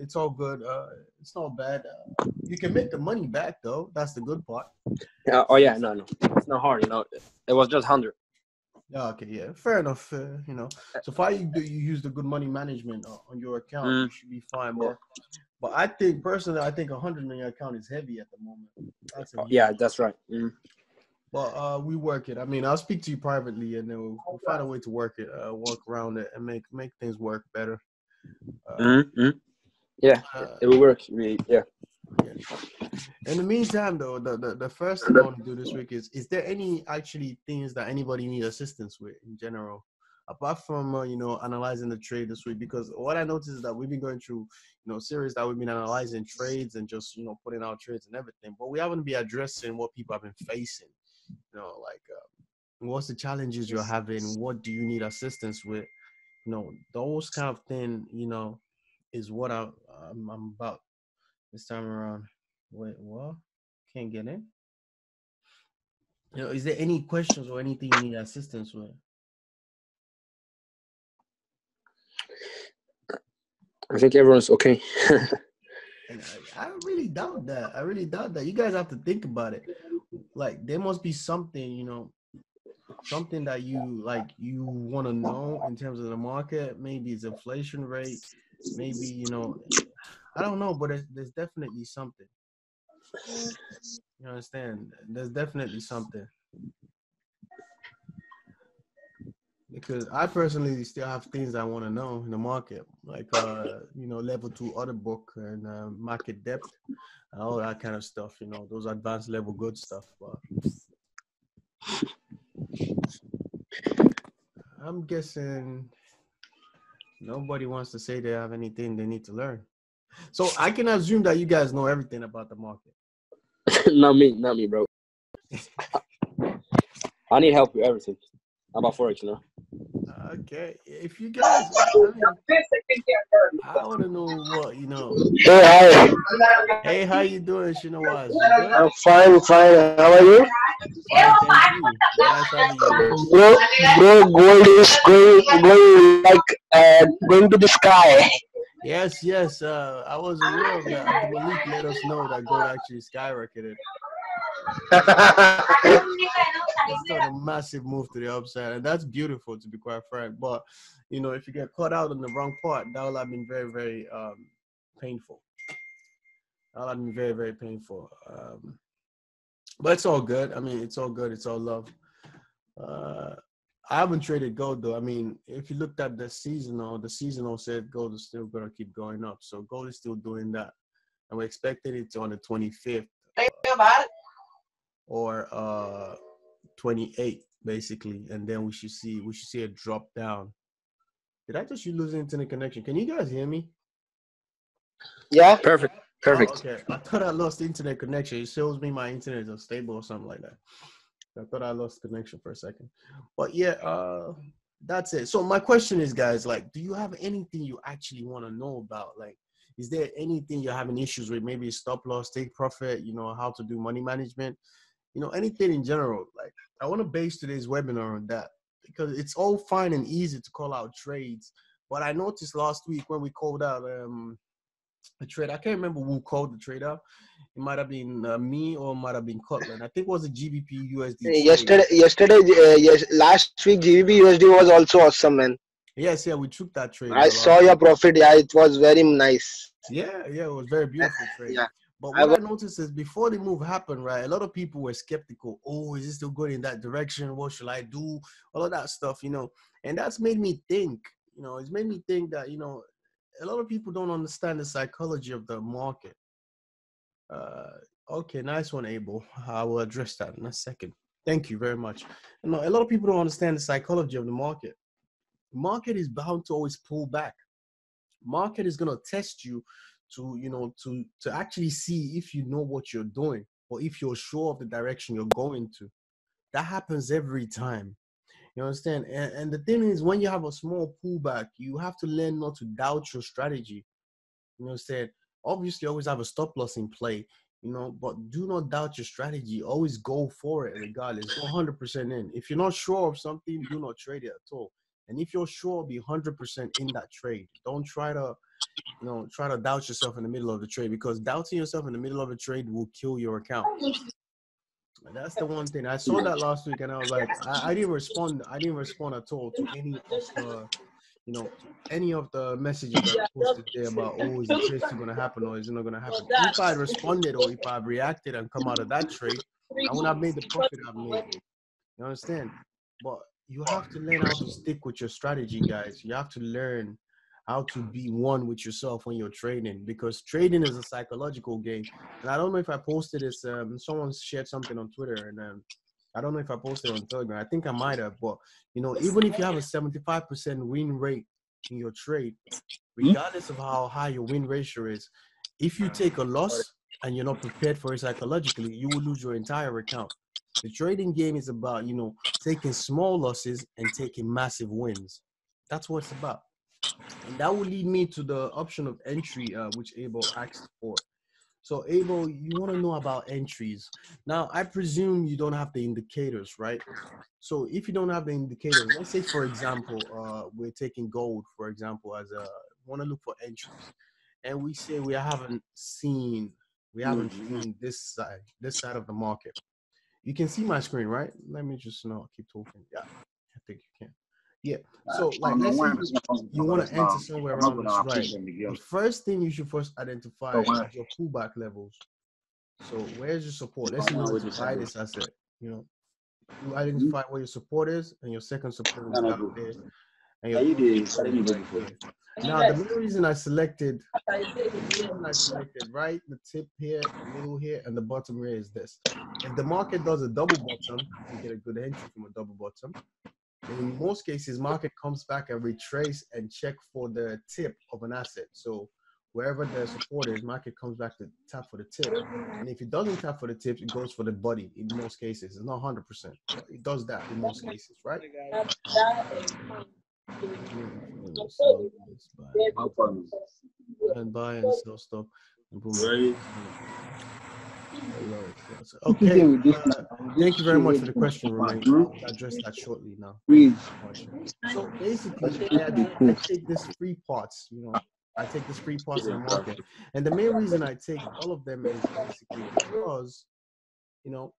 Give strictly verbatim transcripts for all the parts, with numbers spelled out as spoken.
it's all good. Uh, it's not bad. Uh, you can make the money back though. That's the good part. Yeah. Oh yeah. No, no. It's not hard. You know, it was just hundred. Yeah. Okay. Yeah. Fair enough. Uh, you know. So far, you do you use the good money management on your account, mm. you should be fine, bro. Yeah. But I think personally, I think hundred in your account is heavy at the moment. That's oh, yeah. That's right. Mm. Well, uh, we work it. I mean, I'll speak to you privately, and then we'll, we'll find a way to work it, uh, work around it, and make make things work better. Uh, mm-hmm. Yeah, uh, it will work. We, yeah. In the meantime, though, the, the, the first thing I want to do this week is: is there any actually things that anybody needs assistance with in general, apart from uh, you know, analyzing the trade this week? Because what I noticed is that we've been going through, you know, series that we've been analyzing trades and just, you know, putting out trades and everything, but we haven't been addressing what people have been facing. You know, like, uh, what's the challenges you're having? What do you need assistance with? You know, those kind of thing, you know, is what I, I'm, I'm about this time around. Wait, what? Can't get in? You know, is there any questions or anything you need assistance with? I think everyone's okay. And I, I really doubt that. I really doubt that. You guys have to think about it. Like, there must be something, you know, something that you, like, you want to know in terms of the market. Maybe it's inflation rate. Maybe, you know, I don't know, but there's, there's definitely something. You understand? There's definitely something. Because I personally still have things I want to know in the market, like, uh, you know, level two order book and uh, market depth and all that kind of stuff, you know, those advanced level good stuff. But I'm guessing nobody wants to say they have anything they need to learn. So I can assume that you guys know everything about the market. Not me, not me, bro. I need help with everything. How about Forex, you know? Okay, if you guys, I, mean, I want to know what, you know. Hey, hi. Hey, how you doing, Shinowaz? I'm fine, fine. How are you? Fine, thank you. Nice having you. Bro, bro, gold is going, going like uh, going to the sky. Yes, yes. Uh, I was aware of that. Malik let us know that gold actually skyrocketed. It's not a massive move to the upside, and that's beautiful, to be quite frank. But you know, if you get caught out on the wrong part, that will have been very, very um, painful. That will have been very, very painful. Um, but it's all good. I mean, it's all good. It's all love. Uh, I haven't traded gold though. I mean, if you looked at the seasonal, the seasonal said gold is still gonna keep going up. So gold is still doing that, and we're expecting it on the twenty-fifth. Uh, or uh twenty-eight basically, and then we should see we should see a drop down. Did I just lose internet connection? Can you guys hear me? Yeah, perfect, perfect. Oh, okay, I thought I lost internet connection. It shows me my internet is unstable or something like that. I thought I lost connection for a second, but yeah, uh that's it. So my question is, guys, like, do you have anything you actually want to know about? Like, is there anything you're having issues with? Maybe stop loss, take profit, you know, how to do money management, you know, anything in general. Like, I want to base today's webinar on that, because it's all fine and easy to call out trades. But I noticed last week when we called out um, a trade, I can't remember who called the trade out. It might have been uh, me, or it might have been Cortland. I think it was a G B P U S D. Yesterday, yesterday uh, yes, last week, G B P U S D was also awesome, man. Yes, yeah, we took that trade. I saw your profit. Yeah, it was very nice. Yeah, yeah, it was very beautiful trade. Yeah. But what I, I noticed is before the move happened, right, a lot of people were skeptical. Oh, is this still going in that direction? What should I do? All of that stuff, you know. And that's made me think, you know, it's made me think that, you know, a lot of people don't understand the psychology of the market. Uh, okay, nice one, Abel. I will address that in a second. Thank you very much. You know, a lot of people don't understand the psychology of the market. Market is bound to always pull back. Market is going to test you to, you know, to, to actually see if you know what you're doing, or if you're sure of the direction you're going to. That happens every time. You understand? And, and the thing is, when you have a small pullback, you have to learn not to doubt your strategy. You understand? Obviously, always have a stop loss in play, you know, but do not doubt your strategy. Always go for it regardless. Go one hundred percent in. If you're not sure of something, do not trade it at all. And if you're sure, be one hundred percent in that trade. Don't try to, you know, try to doubt yourself in the middle of the trade, because doubting yourself in the middle of a trade will kill your account. That's the one thing. I saw that last week, and I was like, I, I didn't respond. I didn't respond at all to any of the, you know, any of the messages that I posted there about, oh, is the trade still going to happen or is it not going to happen? If I had responded or if I had reacted and come out of that trade, I would have made the profit I've made. You understand? But you have to learn how to stick with your strategy, guys. You have to learn how to be one with yourself when you're trading, because trading is a psychological game. And I don't know if I posted this. Um, someone shared something on Twitter, and um, I don't know if I posted on Telegram. I think I might have. But, you know, even if you have a seventy-five percent win rate in your trade, regardless of how high your win ratio is, if you take a loss and you're not prepared for it psychologically, you will lose your entire account. The trading game is about, you know, taking small losses and taking massive wins. That's what it's about. And that will lead me to the option of entry, uh, which Abel asked for. So, Abel, you want to know about entries. Now, I presume you don't have the indicators, right? So, if you don't have the indicators, let's say, for example, uh, we're taking gold, for example, as a want to look for entries. And we say we haven't seen, we haven't mm-hmm. seen this side, this side of the market. You can see my screen, right? Let me just know. Keep talking. Yeah, I think you can. Yeah. So, like, let's say you want to enter somewhere around this, right? The first thing you should first identify is your pullback levels. So, where's your support? Let's see where you buy this asset. You know, you identify where your support is, and your second support is down there. And your now, the main reason I selected, I selected right the tip here, middle here, and the bottom here is this. If the market does a double bottom, you get a good entry from a double bottom. In most cases, market comes back and retrace and check for the tip of an asset. So wherever the support is, market comes back to tap for the tip. And if it doesn't tap for the tip, it goes for the body in most cases. It's not one hundred percent. It does that in most cases, right? And buy and sell stop. Okay. Uh, thank you very much for the question, Romain. I'll address that shortly now. So basically, I take these three parts. You know, I take these three parts of the market, and the main reason I take all of them is basically because, you know,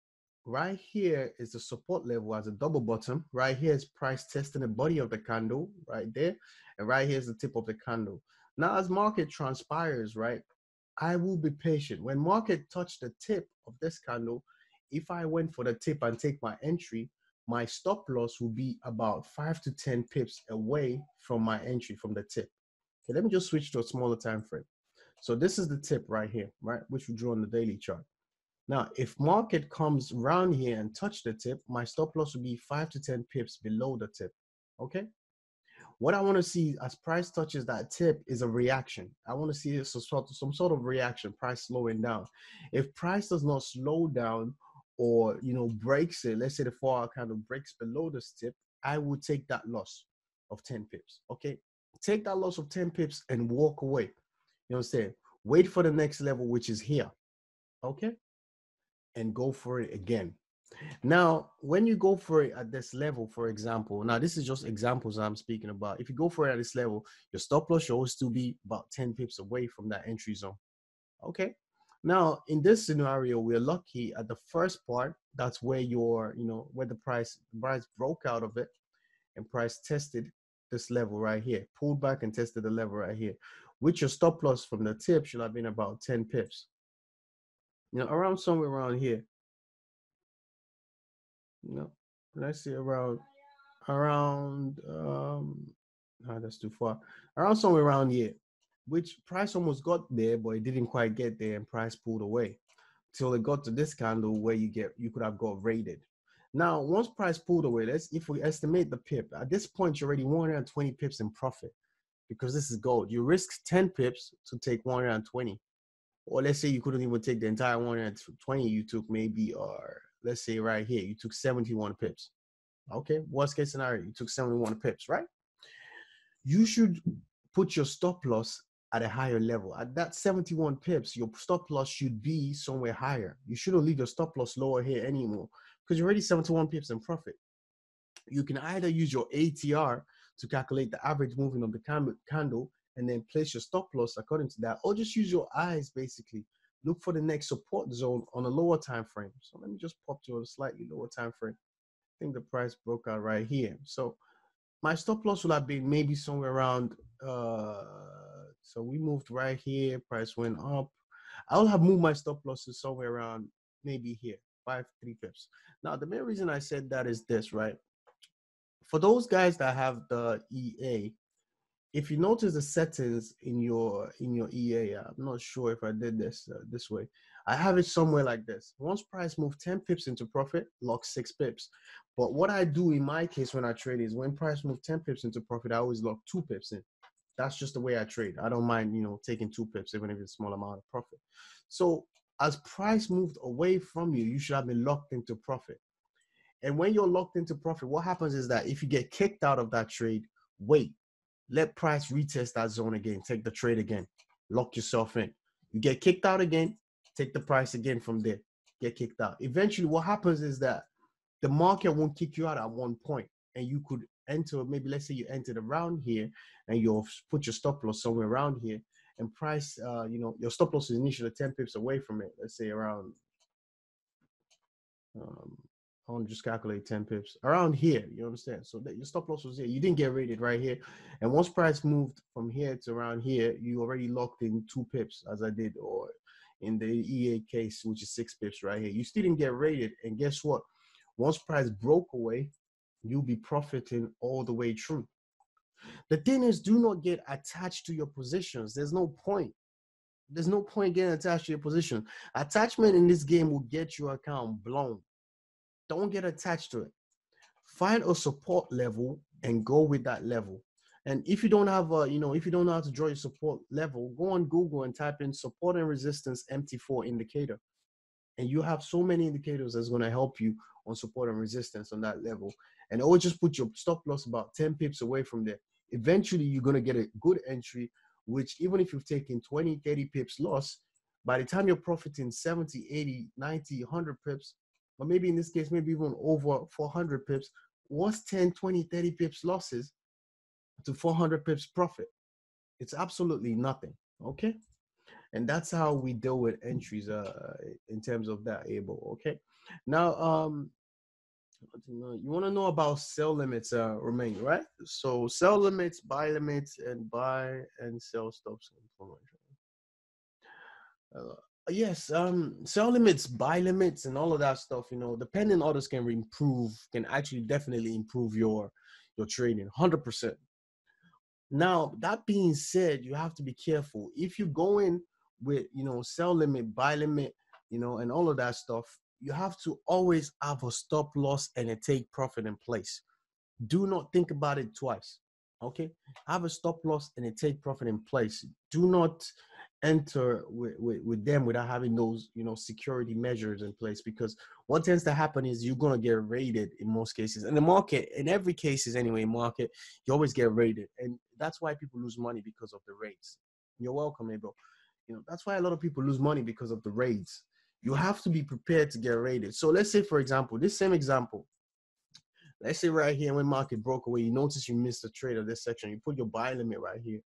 right here is the support level as a double bottom. Right here is price testing the body of the candle right there, and right here is the tip of the candle. Now, as market transpires, right, I will be patient. When market touched the tip of this candle, if I went for the tip and take my entry, my stop loss will be about five to ten pips away from my entry from the tip. Okay, let me just switch to a smaller time frame. So this is the tip right here, right, which we drew on the daily chart. Now, if market comes around here and touch the tip, my stop loss will be five to ten pips below the tip, okay? What I want to see as price touches that tip is a reaction. I want to see some sort of, some sort of reaction, price slowing down. If price does not slow down or, you know, breaks it, let's say the four hour candle breaks below this tip, I will take that loss of ten pips, okay? Take that loss of ten pips and walk away. You know what I'm saying? Wait for the next level, which is here, okay? And go for it again. Now, when you go for it at this level, for example, now this is just examples I'm speaking about. If you go for it at this level, your stop loss should always still be about ten pips away from that entry zone. Okay. Now, in this scenario, we're lucky at the first part. That's where your, you know, where the price price broke out of it and price tested this level right here, pulled back and tested the level right here, which your stop loss from the tip should have been about ten pips. You know, around somewhere around here. No, let's see around, around, um, no, that's too far. Around somewhere around here, which price almost got there, but it didn't quite get there and price pulled away till it got to this candle where you get, you could have got raided. Now, once price pulled away, let's, if we estimate the pip, at this point, you're already one hundred twenty pips in profit because this is gold. You risk ten pips to take one hundred twenty. Or let's say you couldn't even take the entire one hundred twenty, you took maybe, or let's say right here, you took seventy-one pips. Okay, worst case scenario, you took seventy-one pips, right? You should put your stop loss at a higher level. At that seventy-one pips, your stop loss should be somewhere higher. You shouldn't leave your stop loss lower here anymore because you're already seventy-one pips in profit. You can either use your A T R to calculate the average movement of the candle and then place your stop loss according to that, or just use your eyes basically. Look for the next support zone on a lower time frame. So let me just pop to a slightly lower time frame. I think the price broke out right here. So my stop loss would have been maybe somewhere around, uh, so we moved right here, price went up. I would have moved my stop losses somewhere around maybe here, five, three pips. Now, the main reason I said that is this, right? For those guys that have the E A, if you notice the settings in your in your E A, I'm not sure if I did this uh, this way. I have it somewhere like this. Once price moved ten pips into profit, lock six pips. But what I do in my case when I trade is when price moved ten pips into profit, I always lock two pips in. That's just the way I trade. I don't mind, you know, taking two pips, even if it's a small amount of profit. So as price moved away from you, you should have been locked into profit. And when you're locked into profit, what happens is that if you get kicked out of that trade, wait. Let price retest that zone again. Take the trade again. Lock yourself in. You get kicked out again. Take the price again from there. Get kicked out. Eventually, what happens is that the market won't kick you out at one point, and you could enter. Maybe let's say you entered around here, and you'll put your stop loss somewhere around here, and price. Uh, you know, your stop loss is initially ten pips away from it. Let's say around. Um, I want to just calculate ten pips around here. You understand? So that your stop loss was here. You didn't get rated right here. And once price moved from here to around here, you already locked in two pips as I did, or in the E A case, which is six pips right here. You still didn't get rated. And guess what? Once price broke away, you'll be profiting all the way through. The thing is, do not get attached to your positions. There's no point. There's no point getting attached to your position. Attachment in this game will get your account blown. Don't get attached to it. Find a support level and go with that level. And if you don't have a, you know, if you don't know how to draw your support level, go on Google and type in support and resistance M T four indicator. And you have so many indicators that's going to help you on support and resistance on that level. And always just put your stop loss about ten pips away from there. Eventually, you're going to get a good entry, which even if you've taken twenty, thirty pips loss, by the time you're profiting seventy, eighty, ninety, one hundred pips, or maybe in this case, maybe even over four hundred pips, what's ten, twenty, thirty pips losses to four hundred pips profit? It's absolutely nothing, okay? And that's how we deal with entries uh, in terms of that, Abel, okay? Now, um, you want to know about sell limits, uh, Romain, right? So sell limits, buy limits, and buy and sell stops. Uh, Yes, um, sell limits, buy limits, and all of that stuff, you know, depending orders can improve, can actually definitely improve your, your trading, one hundred percent. Now, that being said, you have to be careful. If you go in with, you know, sell limit, buy limit, you know, and all of that stuff, you have to always have a stop loss and a take profit in place. Do not think about it twice, okay? Have a stop loss and a take profit in place. Do not enter with, with, with them without having those, you know, security measures in place, because what tends to happen is you're going to get raided in most cases. And the market, in every case is anyway, market, you always get raided. And that's why people lose money because of the raids. You're welcome, Abel. You know, that's why a lot of people lose money because of the raids. You have to be prepared to get raided. So let's say, for example, this same example, let's say right here when market broke away, you notice you missed a trade of this section. You put your buy limit right here.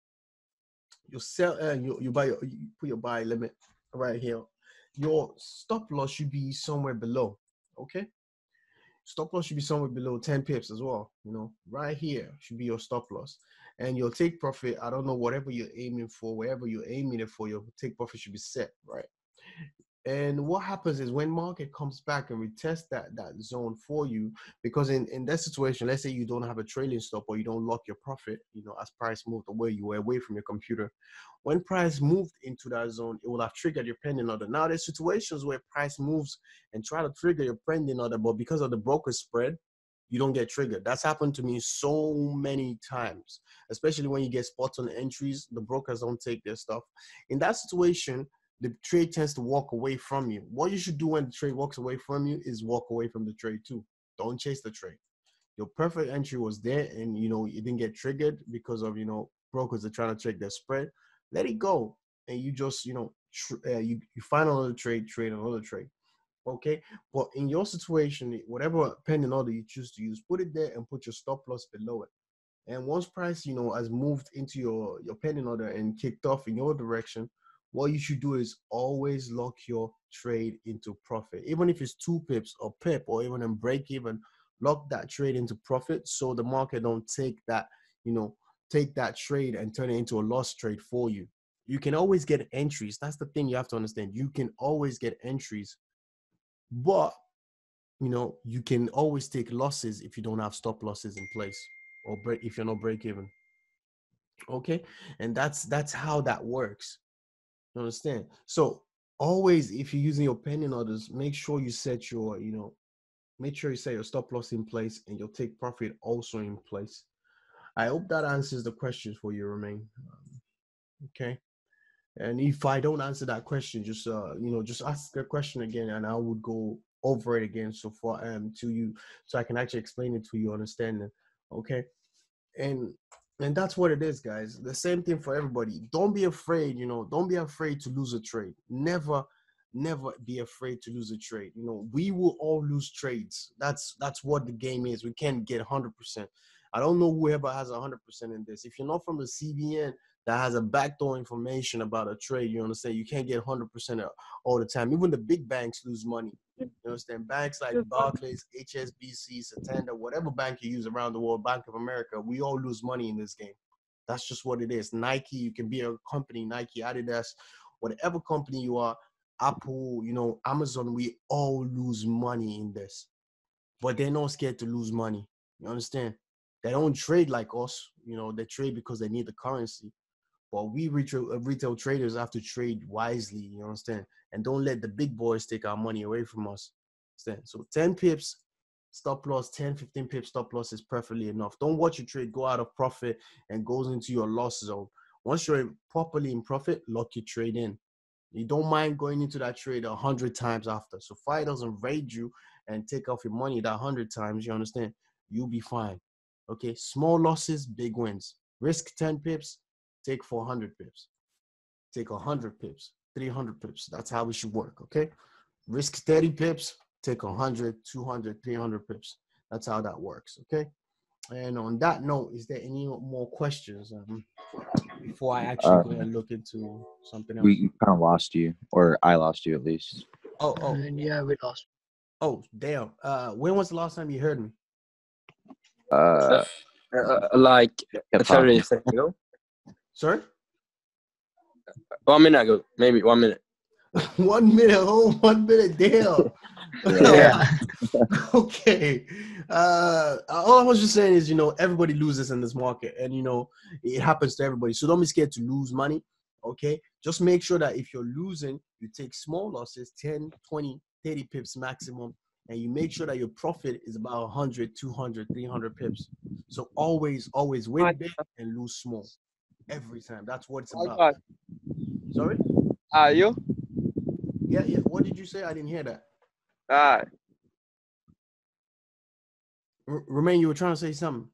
You sell, uh, you, you buy, your, you put your buy limit right here. Your stop loss should be somewhere below, okay? Stop loss should be somewhere below ten pips as well, you know? Right here should be your stop loss. And your take profit, I don't know, whatever you're aiming for, wherever you're aiming it for, your take profit should be set, right? And what happens is when market comes back and retest that, that zone for you, because in, in that situation, let's say you don't have a trailing stop or you don't lock your profit, you know, as price moved away, you were away from your computer. When price moved into that zone, it will have triggered your pending order. Now there's situations where price moves and try to trigger your pending order, but because of the broker spread, you don't get triggered. That's happened to me so many times, especially when you get spots on entries, the brokers don't take their stuff. In that situation, the trade tends to walk away from you. What you should do when the trade walks away from you is walk away from the trade too. Don't chase the trade. Your perfect entry was there and, you know, you didn't get triggered because of, you know, brokers are trying to check their spread. Let it go. And you just, you know, tr uh, you, you find another trade, trade another trade. Okay? But in your situation, whatever pending order you choose to use, put it there and put your stop loss below it. And once price, you know, has moved into your, your pending order and kicked off in your direction, what you should do is always lock your trade into profit. Even if it's two pips or pip or even a break even, lock that trade into profit so the market don't take that, you know, take that trade and turn it into a loss trade for you. You can always get entries. That's the thing you have to understand. You can always get entries, but, you know, you can always take losses if you don't have stop losses in place or break, if you're not break even. Okay. And that's, that's how that works. You understand? So always, if you're using your pending orders, make sure you set your, you know, make sure you set your stop loss in place and your take profit also in place. I hope that answers the questions for you, Romain. Um, okay. And if I don't answer that question, just, uh, you know, just ask a question again and I would go over it again. So far, um, to you, so I can actually explain it to you, understanding. Okay. And, And that's what it is, guys. The same thing for everybody. Don't be afraid, you know, don't be afraid to lose a trade. Never, never be afraid to lose a trade. You know, we will all lose trades. That's that's what the game is. We can't get one hundred percent. I don't know whoever has one hundred percent in this. If you're not from the C B N that has a backdoor information about a trade, you understand, you can't get one hundred percent all the time. Even the big banks lose money. You understand? Banks like Barclays, H S B C, Santander, whatever bank you use around the world, Bank of America, we all lose money in this game. That's just what it is. Nike, you can be a company, Nike, Adidas, whatever company you are, Apple, you know, Amazon, we all lose money in this. But they're not scared to lose money. You understand? They don't trade like us. You know, they trade because they need the currency. But we retail, retail traders have to trade wisely, you understand? And don't let the big boys take our money away from us. Understand? So ten pips, stop loss, ten, fifteen pips, stop loss is perfectly enough. Don't watch your trade go out of profit and goes into your loss zone. Once you're properly in profit, lock your trade in. You don't mind going into that trade a hundred times after. So fire doesn't raid you and take off your money that a hundred times, you understand? You'll be fine. Okay, small losses, big wins. Risk ten pips. Take four hundred pips, take one hundred pips, three hundred pips. That's how we should work, okay? Risk thirty pips, take one hundred, two hundred, three hundred pips. That's how that works, okay? And on that note, is there any more questions um, before I actually uh, go and look into something else? We kind of lost you, or I lost you at least. Oh, oh. Yeah, we lost. Oh, damn. Uh, when was the last time you heard me? Uh, uh, like thirty seconds ago. Sorry? One minute ago, maybe one minute. one minute, oh, one minute, damn. Yeah. Okay. Uh, all I was just saying is, you know, everybody loses in this market and, you know, it happens to everybody. So don't be scared to lose money, okay? Just make sure that if you're losing, you take small losses, ten, twenty, thirty pips maximum, and you make sure that your profit is about one hundred, two hundred, three hundred pips. So always, always win big and lose small. Every time. That's what it's about. Right. Sorry? Are uh, you? Yeah, yeah. What did you say? I didn't hear that. All right. R Romain, you were trying to say something.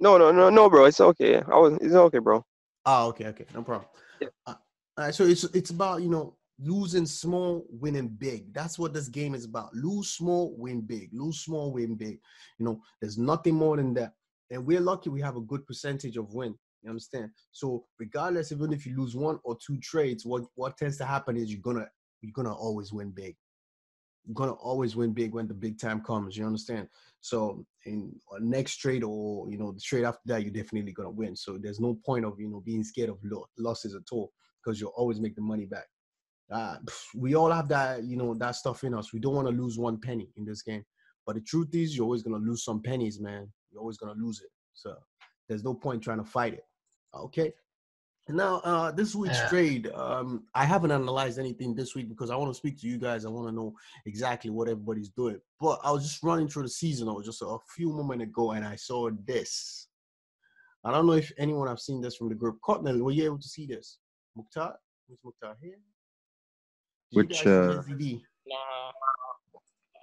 No, no, no, no, bro. It's okay. I was, it's okay, bro. Ah, okay, okay. No problem. Yeah. Uh, all right. So it's, it's about, you know, losing small, winning big. That's what this game is about. Lose small, win big. Lose small, win big. You know, there's nothing more than that. And we're lucky we have a good percentage of win. You understand? So regardless, even if you lose one or two trades, what, what tends to happen is you're gonna you're gonna always win big. You're gonna always win big when the big time comes, you understand? So in next trade or you know, the trade after that, you're definitely gonna win. So there's no point of you know being scared of lo losses at all, because you'll always make the money back. Uh, we all have that, you know, that stuff in us. We don't wanna lose one penny in this game. But the truth is you're always gonna lose some pennies, man. You're always going to lose it. So there's no point trying to fight it. Okay. Now, uh, this week's yeah. trade, um, I haven't analyzed anything this week because I want to speak to you guys. I want to know exactly what everybody's doing. But I was just running through the season. I was just a few moments ago, and I saw this. I don't know if anyone have seen this from the group. Cortland, were you able to see this? Mukhtar? Where's Mukhtar here? Did Which, uh, N Z D? Nah,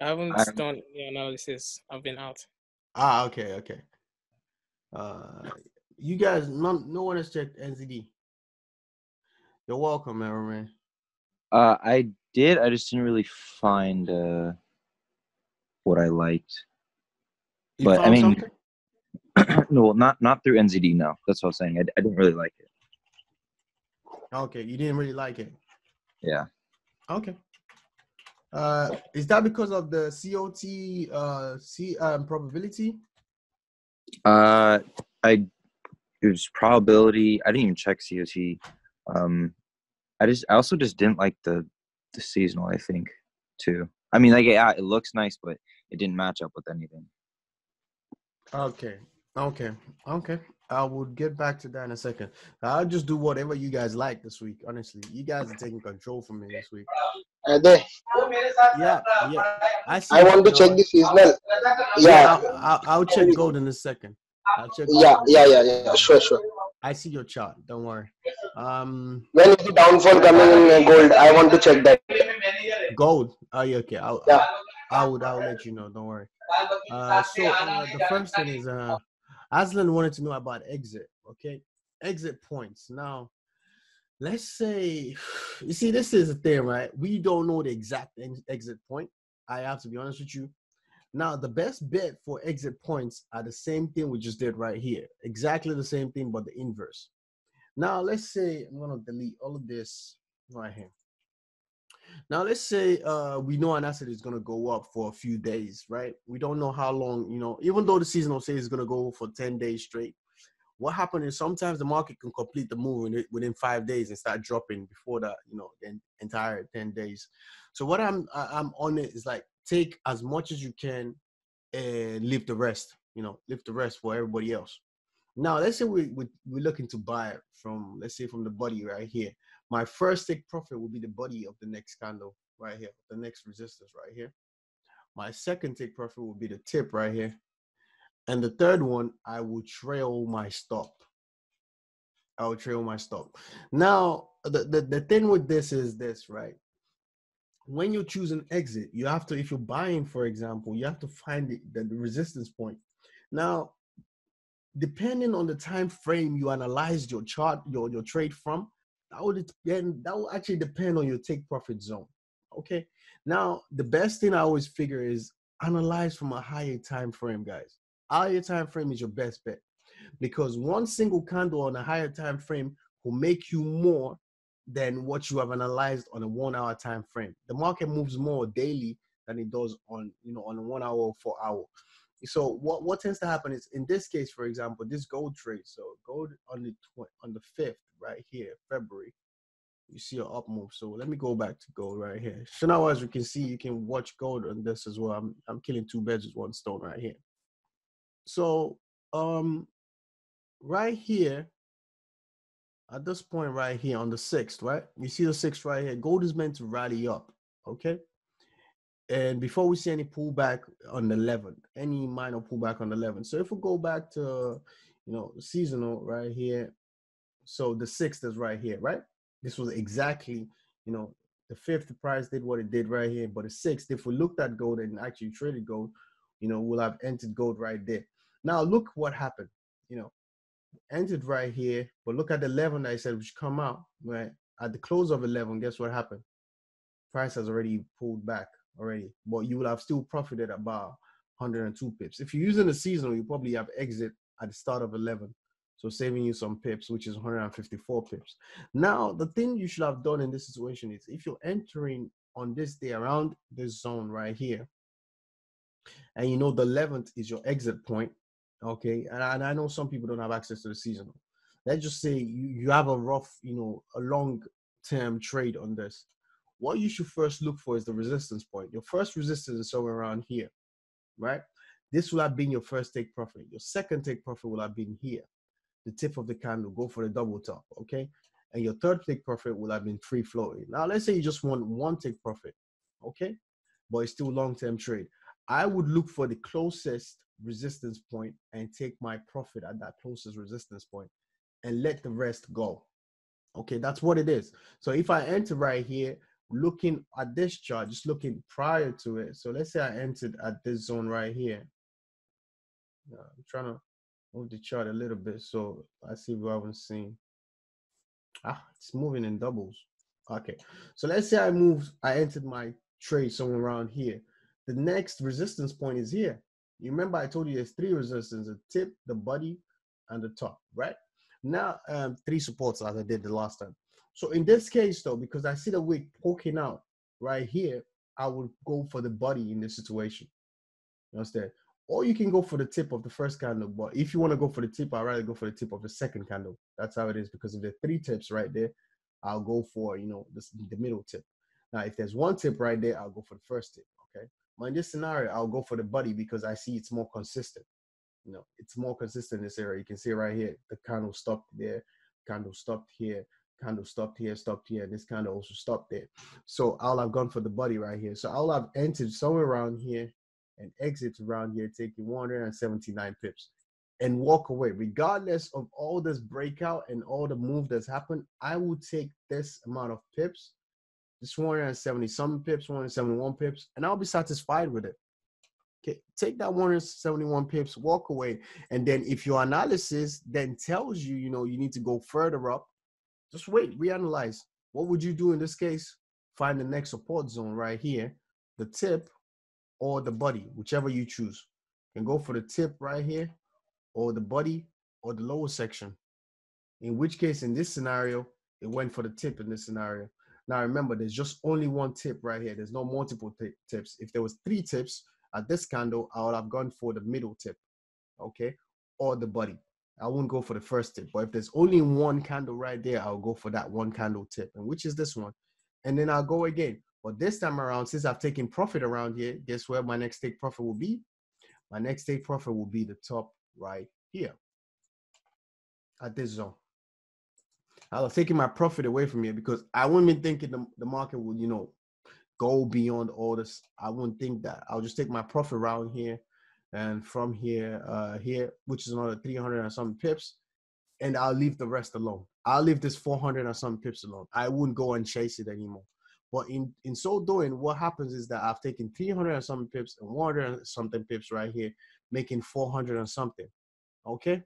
I haven't I'm... done the analysis. I've been out. Ah, okay, okay. Uh, you guys, none, no one has checked N Z D. You're welcome, man. Uh, I did. I just didn't really find uh, what I liked. You but I mean, something? No, not not through N Z D. No, that's what I was saying. I, I didn't really like it. Okay, you didn't really like it. Yeah. Okay. Uh, is that because of the C O T uh, C um, probability? Uh, I it was probability. I didn't even check C O T. Um, I just I also just didn't like the the seasonal. I think too. I mean, like yeah, it looks nice, but it didn't match up with anything. Okay. Okay. Okay. I will get back to that in a second. I'll just do whatever you guys like this week. Honestly, you guys are taking control from me this week. Yeah, yeah. I, I want to check the seasonal. Yeah. I'll, I'll, I'll check gold in a second. I'll check yeah, yeah, yeah, yeah. Sure, sure. I see your chart. Don't worry. Um, when is the downfall coming in gold? I want to check that. Gold. Oh, yeah, okay. I'll, yeah. I would. I will let you know. Don't worry. Uh, so uh, the first thing is, uh, Aslan wanted to know about exit. Okay, exit points. Now, let's say you see this is a thing, right? We don't know the exact exit point. I have to be honest with you. Now, the best bet for exit points are the same thing we just did right here. Exactly the same thing, but the inverse. Now, let's say I'm gonna delete all of this right here. Now, let's say uh, we know an asset is going to go up for a few days, right? We don't know how long, you know, even though the seasonal say is going to go for ten days straight. What happened is sometimes the market can complete the move within five days and start dropping before the, you know, the entire ten days. So what I'm, I'm on it is like take as much as you can and leave the rest, you know, leave the rest for everybody else. Now, let's say we, we, we're looking to buy it from, let's say from the body right here. My first take profit will be the body of the next candle right here, the next resistance right here. My second take profit will be the tip right here. And the third one, I will trail my stop. I will trail my stop. Now, the, the, the thing with this is this, right? When you choose an exit, you have to, if you're buying, for example, you have to find the, the, the resistance point. Now, depending on the time frame you analyzed your chart, your, your trade from, that would then that will actually depend on your take profit zone. Okay. Now the best thing I always figure is analyze from a higher time frame, guys. Higher time frame is your best bet because one single candle on a higher time frame will make you more than what you have analyzed on a one-hour time frame. The market moves more daily than it does on you know on a one hour or four hour. So what what tends to happen is in this case, for example, this gold trade. So gold on the on the fifth. Right here, February, you see an up move. So let me go back to gold right here. So now, as you can see, you can watch gold on this as well. I'm, I'm killing two birds with one stone right here. So um, right here, at this point right here on the sixth, right? You see the sixth right here. Gold is meant to rally up, okay? And before we see any pullback on the eleventh, any minor pullback on the eleventh. So if we go back to, you know, seasonal right here, so the sixth is right here, right? This was exactly, you know, the fifth price did what it did right here, but the sixth, if we looked at gold and actually traded gold, you know, we'll have entered gold right there. Now look what happened, you know, entered right here, but look at the eleven that I said, which come out, right? At the close of eleven, guess what happened? Price has already pulled back already, but you will have still profited about one hundred two pips. If you're using the seasonal, you probably have exit at the start of eleven. So saving you some pips, which is one hundred fifty-four pips. Now, the thing you should have done in this situation is if you're entering on this day around this zone right here, and you know the eleventh is your exit point, okay? And I, and I know some people don't have access to the seasonal. Let's just say you, you have a rough, you know, a long-term trade on this. What you should first look for is the resistance point. Your first resistance is somewhere around here, right? This will have been your first take profit. Your second take profit will have been here. The tip of the candle, go for the double top, okay? And your third take profit will have been free floating. Now, let's say you just want one take profit, okay? But it's still long-term trade. I would look for the closest resistance point and take my profit at that closest resistance point and let the rest go, okay? That's what it is. So if I enter right here, looking at this chart, just looking prior to it. So let's say I entered at this zone right here. Now, I'm trying to move the chart a little bit, so I see we haven't seen. Ah, it's moving in doubles. Okay, so let's say I moved, I entered my trade somewhere around here. The next resistance point is here. You remember I told you there's three resistance, the tip, the body, and the top, right? Now, um, three supports as I did the last time. So in this case though, because I see the wick poking out right here, I would go for the body in this situation. You understand? Or you can go for the tip of the first candle, but if you want to go for the tip, I'd rather go for the tip of the second candle. That's how it is, because if there are three tips right there, I'll go for, you know, this, the middle tip. Now, if there's one tip right there, I'll go for the first tip, okay? But in this scenario, I'll go for the body because I see it's more consistent. You know, it's more consistent in this area. You can see right here, the candle stopped there, candle stopped here, candle stopped here, stopped here, and this candle also stopped there. So I'll have gone for the body right here. So I'll have entered somewhere around here and exit around here, taking one hundred seventy-nine pips and walk away. Regardless of all this breakout and all the move that's happened, I will take this amount of pips, this one hundred seventy some pips, one hundred seventy-one pips, and I'll be satisfied with it. Okay, take that one hundred seventy-one pips, walk away. And then if your analysis then tells you, you know, you need to go further up, just wait, reanalyze. What would you do in this case? Find the next support zone right here, the tip or the body, whichever you choose. You can go for the tip right here or the body or the lower section. In which case, in this scenario, it went for the tip in this scenario. Now remember, there's just only one tip right here. There's no multiple tips. If there was three tips at this candle, I would have gone for the middle tip, okay, or the body. I won't go for the first tip, but if there's only one candle right there, I'll go for that one candle tip, and which is this one. And then I'll go again. But this time around, since I've taken profit around here, guess where my next take profit will be? My next take profit will be the top right here at this zone. I'll have taken my profit away from here because I wouldn't be thinking the, the market will, you know, go beyond all this. I wouldn't think that. I'll just take my profit around here and from here, uh, here, which is another three hundred and some pips, and I'll leave the rest alone. I'll leave this four hundred and some pips alone. I wouldn't go and chase it anymore. But in, in so doing, what happens is that I've taken three hundred and some pips and one hundred and something pips right here, making four hundred and something, okay?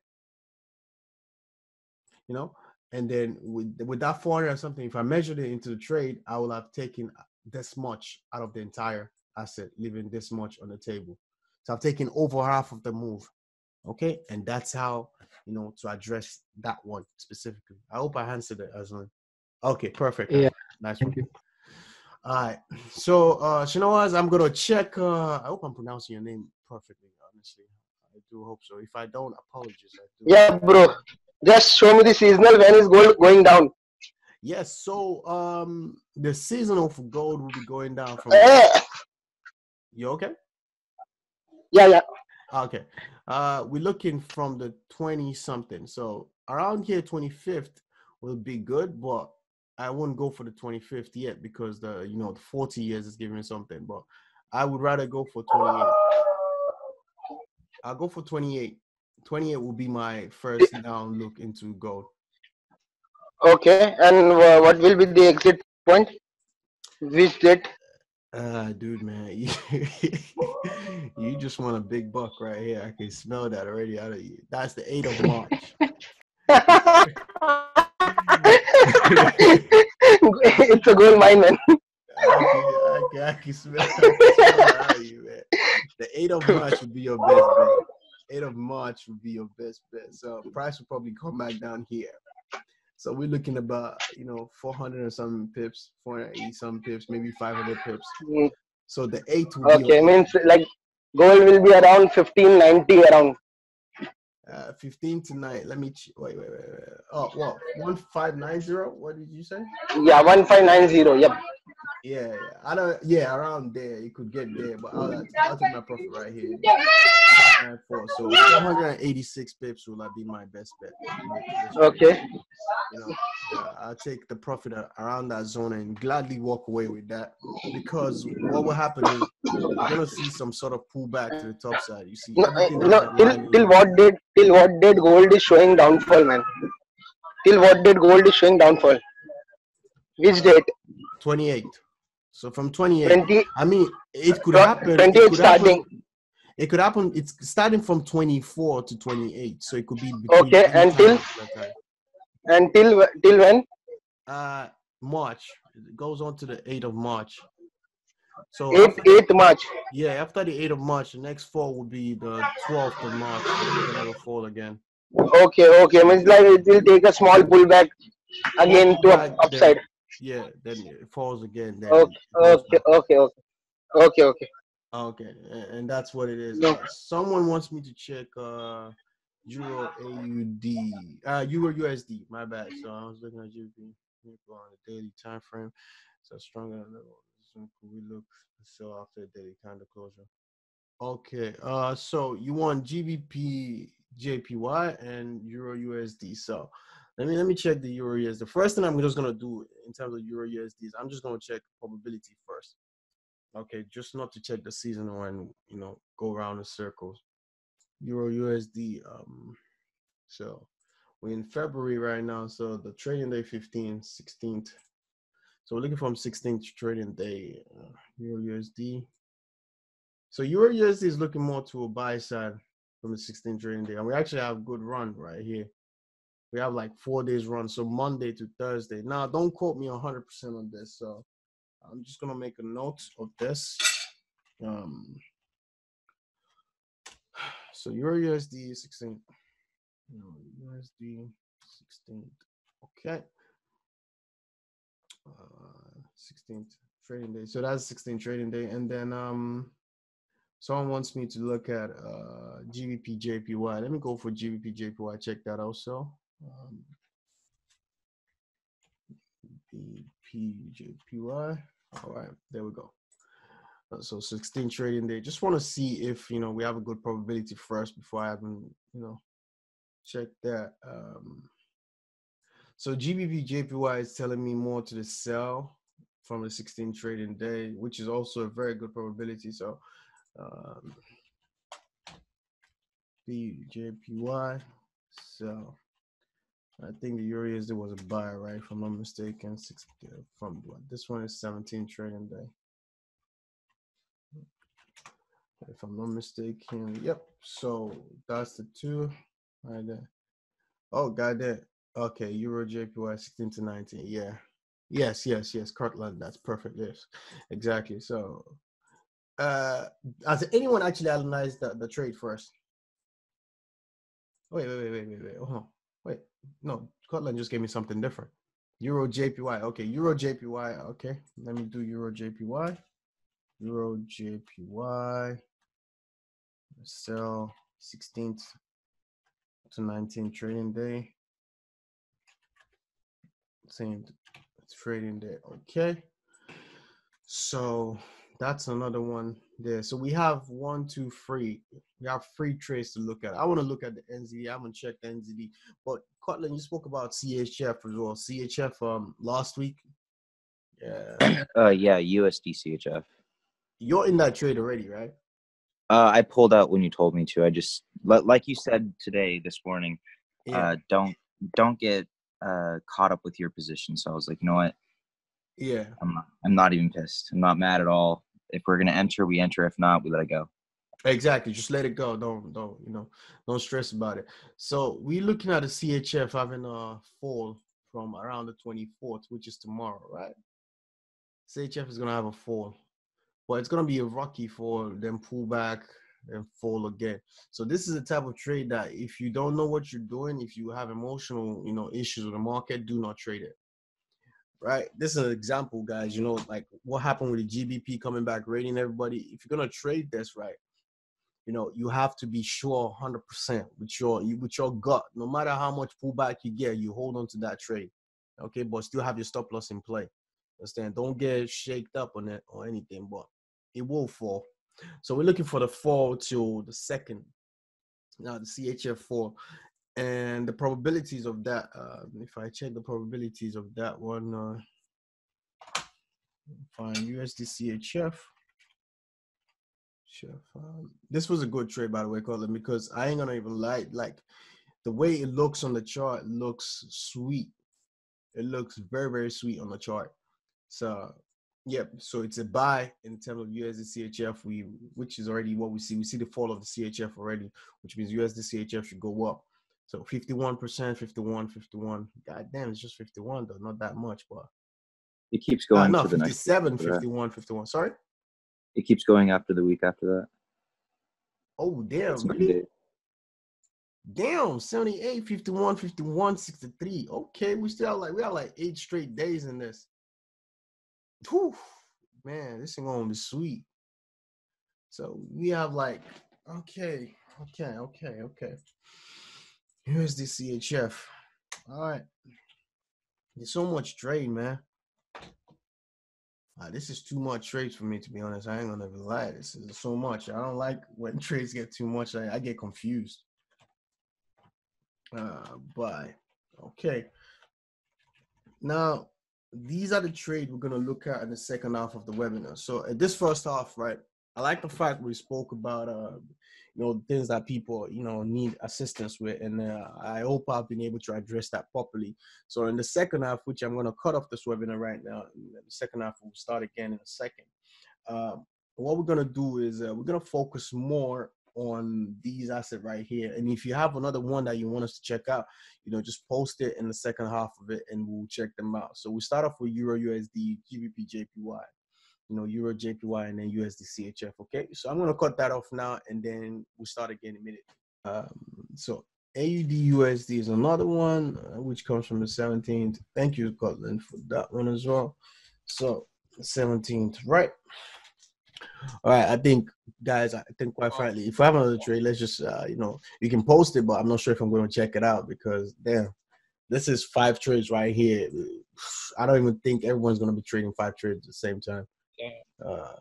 You know, and then with, with that four hundred and something, if I measured it into the trade, I will have taken this much out of the entire asset, leaving this much on the table. So I've taken over half of the move, okay? And that's how, you know, to address that one specifically. I hope I answered it, Aslan. Okay, perfect. Yeah. Nice one. Thank you. All right, so uh, Shinowaz, I'm gonna check. Uh, I hope I'm pronouncing your name perfectly. Honestly, I do hope so. If I don't, apologies. I do. Yeah, bro. Just show me the seasonal when is gold going down. Yes. So um, the seasonal for gold will be going down from. Uh, you okay? Yeah, yeah. Okay. Uh, we're looking from the twenty something. So around here, twenty-fifth will be good, but I wouldn't go for the twenty-fifth yet because the, you know, the forty years is giving me something, but I would rather go for twenty-eight. I'll go for twenty-eight. twenty-eight will be my first down look into gold. Okay. And uh, what will be the exit point? Which date? Uh, dude, man, you, you just want a big buck right here. I can smell that already out of you. That's the eighth of March. It's a gold mine, man. I can, I can, I can smell, I can smell out of you, man. The eighth of March would be your best bet. eighth of March would be your best bet. So price will probably come back down here. So we're looking about, you know, four hundred and some pips, four hundred eighty some pips, maybe five hundred pips. Mm. So the eighth would okay, be okay, means like gold will be around fifteen ninety around. Uh, fifteen tonight. Let me ch wait, wait, wait, wait. Oh, what? One five nine zero. What did you say? Yeah, one five nine zero. Yep. Yeah, yeah. I don't. Yeah, around there. You could get there, but I'll, I'll take my profit right here. Nine, four. So one hundred and eighty-six pips will be my best bet. Okay. You know, uh, I'll take the profit around that zone and gladly walk away with that because what will happen is we're gonna see some sort of pullback to the top side. You see? No, no, till till what date? Till what date gold is showing downfall, man? Till what date gold is showing downfall? Which date? twenty-eight. So from twenty-eight. twenty, I mean, it could happen. twenty-eight it could starting. Happen, it could happen. It's starting from twenty-four to twenty-eight. So it could be. Okay, until until till when? Uh, March. It goes on to the eighth of March. So eighth, after, eighth March. Yeah, after the eighth of March, the next fall will be the twelfth of March. It's gonna fall again. Okay, okay. Means like it will take a small pullback again to up, upside. Then, yeah, then it falls again. Then okay, okay, okay, okay, okay, okay. Okay, and that's what it is. No. Someone wants me to check uh, Euro A U D, uh, Euro U S D. My bad. So I was looking at G B P on the daily time frame. So stronger than level. We look so after the daily kind of closure. Okay, uh, so you want G B P J P Y and Euro U S D. So let me let me check the Euro U S D. The first thing I'm just gonna do in terms of Euro U S D is I'm just gonna check probability first. Okay, just not to check the seasonal and, you know, go around in circles. Euro U S D. Um, so we're in February right now. So the trading day fifteenth, sixteenth. So we're looking from sixteenth trading day. Uh, Euro U S D. So Euro U S D is looking more to a buy side from the sixteenth trading day, and we actually have a good run right here. We have like four days run, so Monday to Thursday. Now, don't quote me one hundred percent on this. So I'm just gonna make a note of this. Um, so Euro U S D sixteen, Euro U S D sixteen. Okay, uh, sixteenth trading day. So that's sixteenth trading day, and then um, someone wants me to look at uh, G B P J P Y. Let me go for G B P J P Y. Check that also. Um, G B P J P Y. All right, there we go. So sixteenth trading day. Just want to see if, you know, we have a good probability first before I haven't, you know, check that. Um, so G B P J P Y is telling me more to the sell from the sixteenth trading day, which is also a very good probability. So um, B J P Y, so I think the Euro U S D was a buy, right? If I'm not mistaken, six, from what? This one is seventeenth trading day. If I'm not mistaken, yep. So that's the two right there. Oh, got that. Okay, Euro J P Y sixteen to nineteen. Yeah. Yes, yes, yes. Cortland, that's perfect. Yes, exactly. So, uh, has anyone actually analyzed the, the trade first? Wait, wait, wait, wait, wait, wait. Hold on. Wait, no, Cortland just gave me something different. Euro J P Y, okay, Euro J P Y, okay. Let me do Euro J P Y. Euro J P Y, sell sixteenth to nineteenth trading day. Same trading day, okay. So that's another one there. So we have one, two, three. We have three trades to look at. I want to look at the N Z D. I haven't checked the N Z D. But Cortland, you spoke about C H F as well. C H F um last week. Yeah. Uh yeah, U S D C H F. You're in that trade already, right? Uh, I pulled out when you told me to. I just like you said today this morning. Yeah. Uh, don't don't get uh caught up with your position. So I was like, you know what? Yeah. I'm not, I'm not even pissed. I'm not mad at all. If we're gonna enter, we enter. If not, we let it go. Exactly. Just let it go. Don't don't you know? Don't stress about it. So we're looking at a C H F having a fall from around the twenty-fourth, which is tomorrow, right? C H F is gonna have a fall, but it's gonna be a rocky fall, then pull back and fall again. So this is a type of trade that if you don't know what you're doing, if you have emotional you know issues with the market, do not trade it. Right, this is an example, guys. You know, like what happened with the G B P coming back, rating everybody. If you're gonna trade this, right, you know, you have to be sure one hundred percent with your with your gut. No matter how much pullback you get, you hold on to that trade, okay? But still have your stop loss in play. Understand? Don't get shaked up on it or anything, but it will fall. So we're looking for the fall till the second. Now the C H F fall. And the probabilities of that, uh, if I check the probabilities of that one, uh, find U S D C H F. Chef, um, this was a good trade, by the way, Colin, because I ain't gonna even lie. Like the way it looks on the chart, it looks sweet. It looks very, very sweet on the chart. So, yep. Yeah, so it's a buy in terms of U S D C H F. We, which is already what we see. We see the fall of the C H F already, which means U S D C H F should go up. So fifty-one percent, fifty-one, fifty-one. God damn, it's just fifty-one though, not that much, but it keeps going. Uh, no, to fifty-seven, the next fifty-one, fifty-one. Sorry. It keeps going after the week after that. Oh, damn. Really? Damn, seventy-eight, fifty-one, fifty-one, sixty-three. Okay, we still have like, we have like eight straight days in this. Whew, man, this ain't gonna be sweet. So we have like, okay, okay, okay, okay. Here's the U S D C H F. All right. There's so much trade, man. Uh, this is too much trades for me, to be honest. I ain't gonna lie. This is so much. I don't like when trades get too much. I, I get confused. Uh, bye. Okay. Now, these are the trades we're gonna look at in the second half of the webinar. So at this first half, right? I like the fact we spoke about, uh, you know, things that people, you know, need assistance with. And uh, I hope I've been able to address that properly. So in the second half, which I'm going to cut off this webinar right now, in the second half, we'll start again in a second. Um, what we're going to do is uh, we're going to focus more on these assets right here. And if you have another one that you want us to check out, you know, just post it in the second half of it and we'll check them out. So we start off with EURUSD, G B P J P Y. You know, EURJPY and then U S D C H F. Okay, so I'm gonna cut that off now, and then we'll start again in a minute. Um, so A U D U S D is another one, uh, which comes from the seventeenth. Thank you, Cortland, for that one as well. So seventeenth, right? All right, I think, guys, I think quite frankly, if I have another trade, let's just, uh, you know, you can post it, but I'm not sure if I'm gonna check it out because damn, this is five trades right here. I don't even think everyone's gonna be trading five trades at the same time. Uh,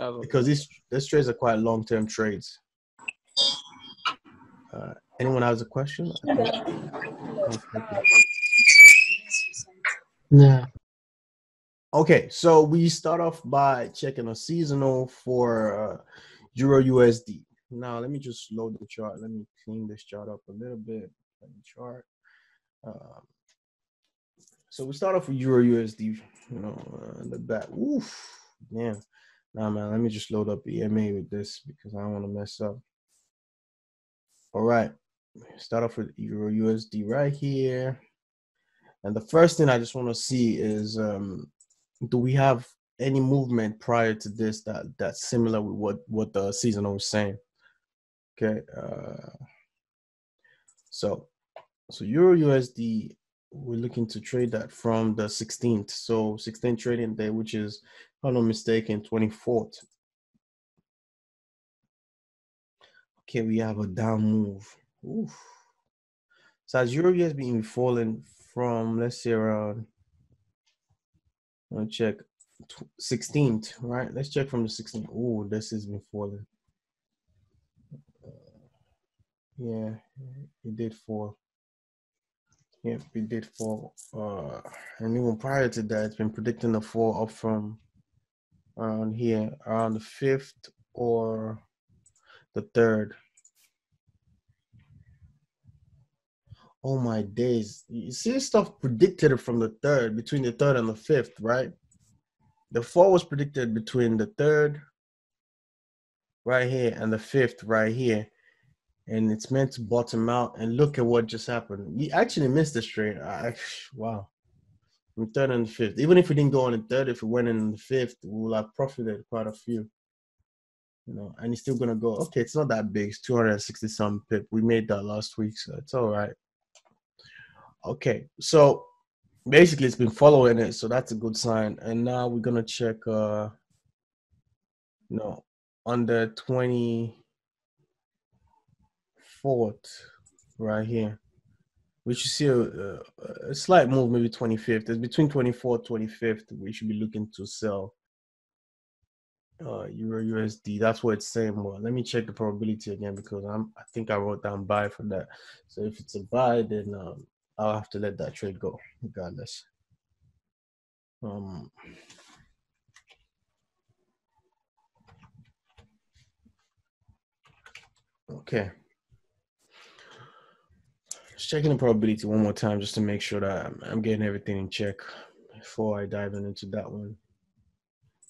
um, because these these trades are quite long-term trades. Uh, anyone has a question? Yeah. Okay, so we start off by checking a seasonal for uh, Euro U S D. Now let me just load the chart. Let me clean this chart up a little bit. Chart. Um, So we start off with Euro U S D, you know, uh, in the back. Oof, damn. Nah, man, let me just load up E M A with this because I don't want to mess up. All right, start off with Euro U S D right here. And the first thing I just want to see is, um, do we have any movement prior to this that, that's similar with what, what the seasonal was saying? Okay, uh, so, so Euro U S D, we're looking to trade that from the sixteenth. So sixteenth trading day, which is, if I'm not mistaken, twenty-fourth. Okay, we have a down move. Oof. So as Euro has been falling from, let's say around, I'll check sixteenth, right? Let's check from the sixteenth. Oh, this has been falling. Yeah, it did fall. Yeah, we did fall. Uh, and even prior to that, it's been predicting a fall up from around here, around the fifth or the third. Oh my days. You see stuff predicted from the third, between the third and the fifth, right? The fall was predicted between the third right here and the fifth right here. And it's meant to bottom out, and look at what just happened. We actually missed this trade. I, wow. From third and fifth. Even if we didn't go on the third, if we went in the fifth, we would have profited quite a few. You know, and it's still gonna go. Okay, it's not that big, it's two hundred sixty some pip. We made that last week, so it's all right. Okay, so basically it's been following it, so that's a good sign. And now we're gonna check uh you know, under twenty. Fourth, right here, we should see a, a, a slight move, maybe twenty-fifth. It's between twenty-fourth, twenty-fifth. We should be looking to sell uh, Euro U S D. That's what it's saying. Well, let me check the probability again because I'm. I think I wrote down buy for that. So if it's a buy, then um, I'll have to let that trade go, regardless. Um. Okay. Checking the probability one more time just to make sure that I'm, I'm getting everything in check before I dive into that one.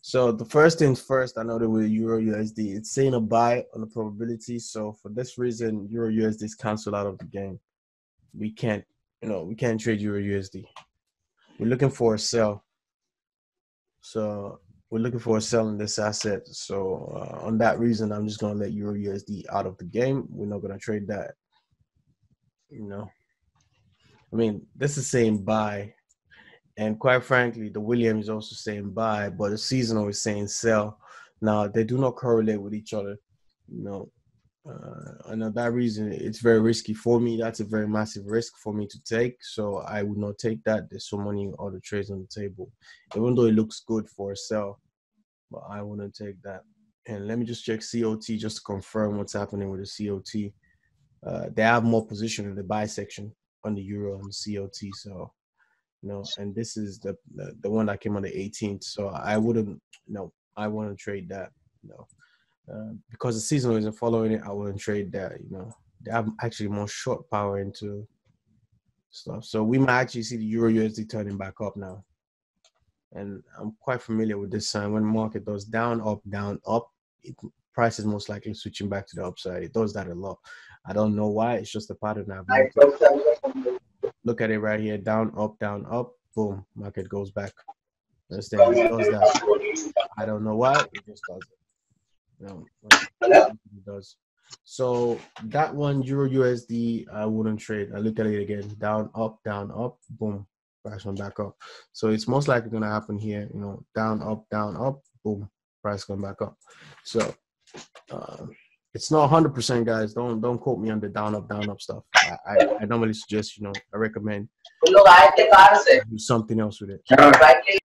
So the first things first, I know that with Euro U S D, it's saying a buy on the probability. So for this reason, Euro U S D is canceled out of the game. We can't, you know, we can't trade Euro U S D. We're looking for a sell. So we're looking forward to selling this asset. So uh, on that reason, I'm just going to let EURUSD out of the game. We're not going to trade that. You know, I mean, this is saying buy. And quite frankly, the Williams is also saying buy, but the seasonal is saying sell. Now, they do not correlate with each other. You know, uh, and for that reason, it's very risky for me. That's a very massive risk for me to take. So I would not take that. There's so many other trades on the table. Even though it looks good for a sell, but I wouldn't take that. And let me just check C O T just to confirm what's happening with the C O T. Uh, they have more position in the buy section on the euro and the C O T. So, you know, and this is the, the, the one that came on the eighteenth. So I wouldn't, no, I wouldn't trade that, no. Uh, because the seasonal isn't following it, I wouldn't trade that, you know. They have actually more short power into stuff. So we might actually see the Euro U S D turning back up now. And I'm quite familiar with this sign. When the market goes down, up, down, up, it, price is most likely switching back to the upside. It does that a lot. I don't know why. It's just a pattern I've made. Look at it right here. Down, up, down, up. Boom. Market goes back. Understand? It does that. I don't know why. It just does it. No, it does. So that one, Euro U S D, I wouldn't trade. I look at it again, down, up, down, up, boom, price went back up. So it's most likely gonna happen here, you know, down, up, down, up, boom, price going back up. So uh, it's not one hundred percent, guys. Don't don't quote me on the down, up, down, up stuff. I, I, I normally suggest, you know, I recommend do something else with it.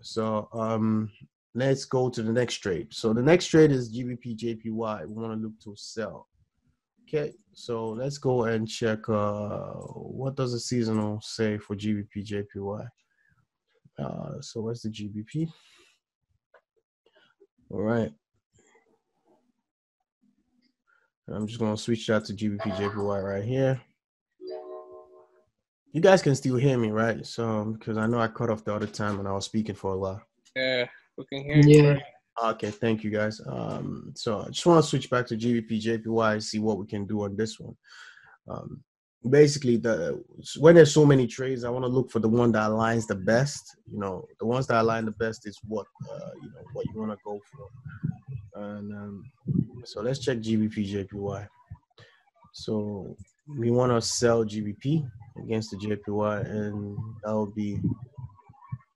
So um. Let's go to the next trade. So the next trade is G B P J P Y. We want to look to sell. Okay, so let's go and check uh, what does the seasonal say for G B P J P Y. Uh, so where's the G B P? All right. I'm just going to switch that to G B P J P Y right here. You guys can still hear me, right? So because I know I cut off the other time and I was speaking for a while. Yeah. We can hear you. Yeah. Okay, thank you guys. Um, so I just want to switch back to G B P J P Y, see what we can do on this one. Um, basically, the when there's so many trades, I want to look for the one that aligns the best. You know, the ones that align the best is what uh, you know what you want to go for. And um, so let's check G B P J P Y. So we want to sell G B P against the J P Y, and that will be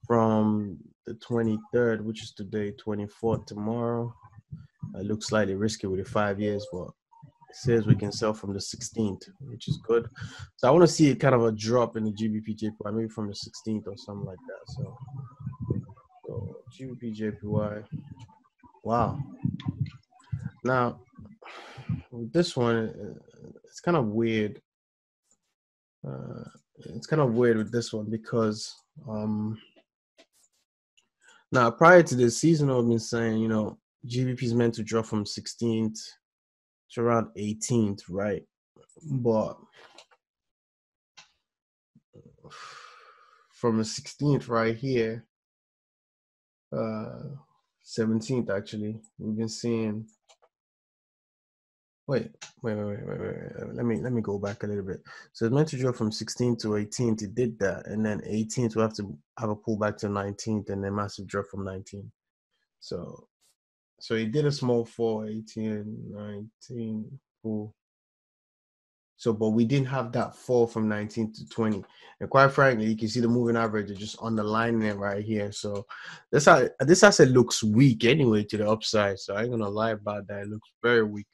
from the twenty-third, which is today, twenty-fourth, tomorrow. It looks slightly risky with the five years, but it says we can sell from the sixteenth, which is good. So I want to see a kind of a drop in the G B P J P Y, maybe from the sixteenth or something like that. So, so G B P J P Y, wow. Now, with this one, it's kind of weird. Uh, it's kind of weird with this one because... Um, Now, prior to this seasonal, I've been saying, you know, G B P is meant to drop from sixteenth to around eighteenth, right? But from the sixteenth right here, uh, seventeenth actually, we've been seeing. Wait, wait, wait, wait, wait, wait. Let me let me go back a little bit. So it's meant to drop from sixteenth to eighteenth. It did that, and then eighteenth we have to have a pullback to nineteenth, and then massive drop from nineteenth. So, so it did a small fall, eighteen, nineteen, pull. So, but we didn't have that fall from nineteen to twenty. And quite frankly, you can see the moving average is just underlining it right here. So this how this asset looks weak anyway to the upside. So I ain't gonna lie about that. It looks very weak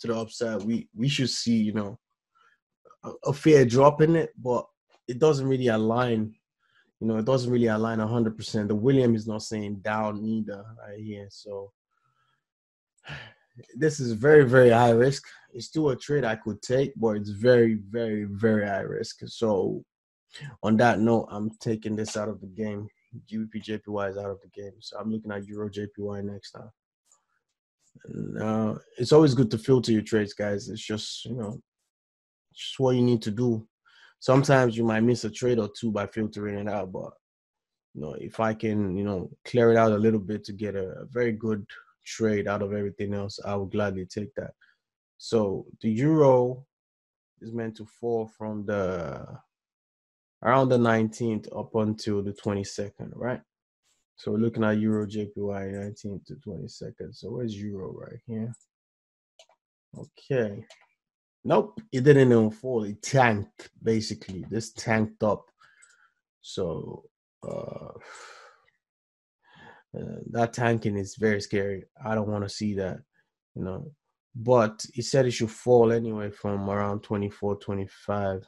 to the upside. We we should see, you know, a, a fair drop in it, but it doesn't really align. You know, it doesn't really align one hundred percent. The William is not saying down either right here. So this is very, very high risk. It's still a trade I could take, but it's very, very, very high risk. So on that note, I'm taking this out of the game. G B P J P Y is out of the game. So I'm looking at EURJPY next time. And, uh, it's always good to filter your trades, guys. It's just, you know, just what you need to do. Sometimes you might miss a trade or two by filtering it out, but, you know, if I can, you know, clear it out a little bit to get a, a very good trade out of everything else, I would gladly take that. So the euro is meant to fall from the, around the nineteenth up until the twenty-second, right? So we're looking at EURJPY nineteenth to twenty-second. So where's Euro right here? Okay. Nope, it didn't even fall. It tanked, basically. This tanked up. So uh, uh, that tanking is very scary. I don't want to see that, you know. But it said it should fall anyway from around twenty-four, twenty-five.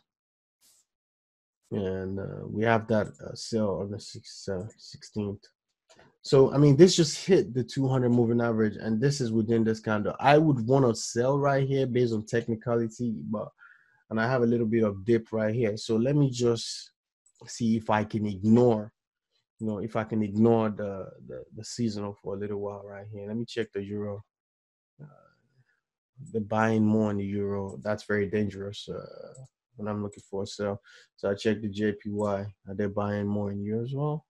And uh, we have that uh, sell on the sixteenth. So, I mean, this just hit the two hundred moving average, and this is within this candle. I would want to sell right here based on technicality, but and I have a little bit of dip right here. So let me just see if I can ignore, you know, if I can ignore the, the, the seasonal for a little while right here. Let me check the euro. Uh, the buying more in the euro, that's very dangerous. Uh, when I'm looking for a sell. So I checked the J P Y. Are they buying more in euro as well?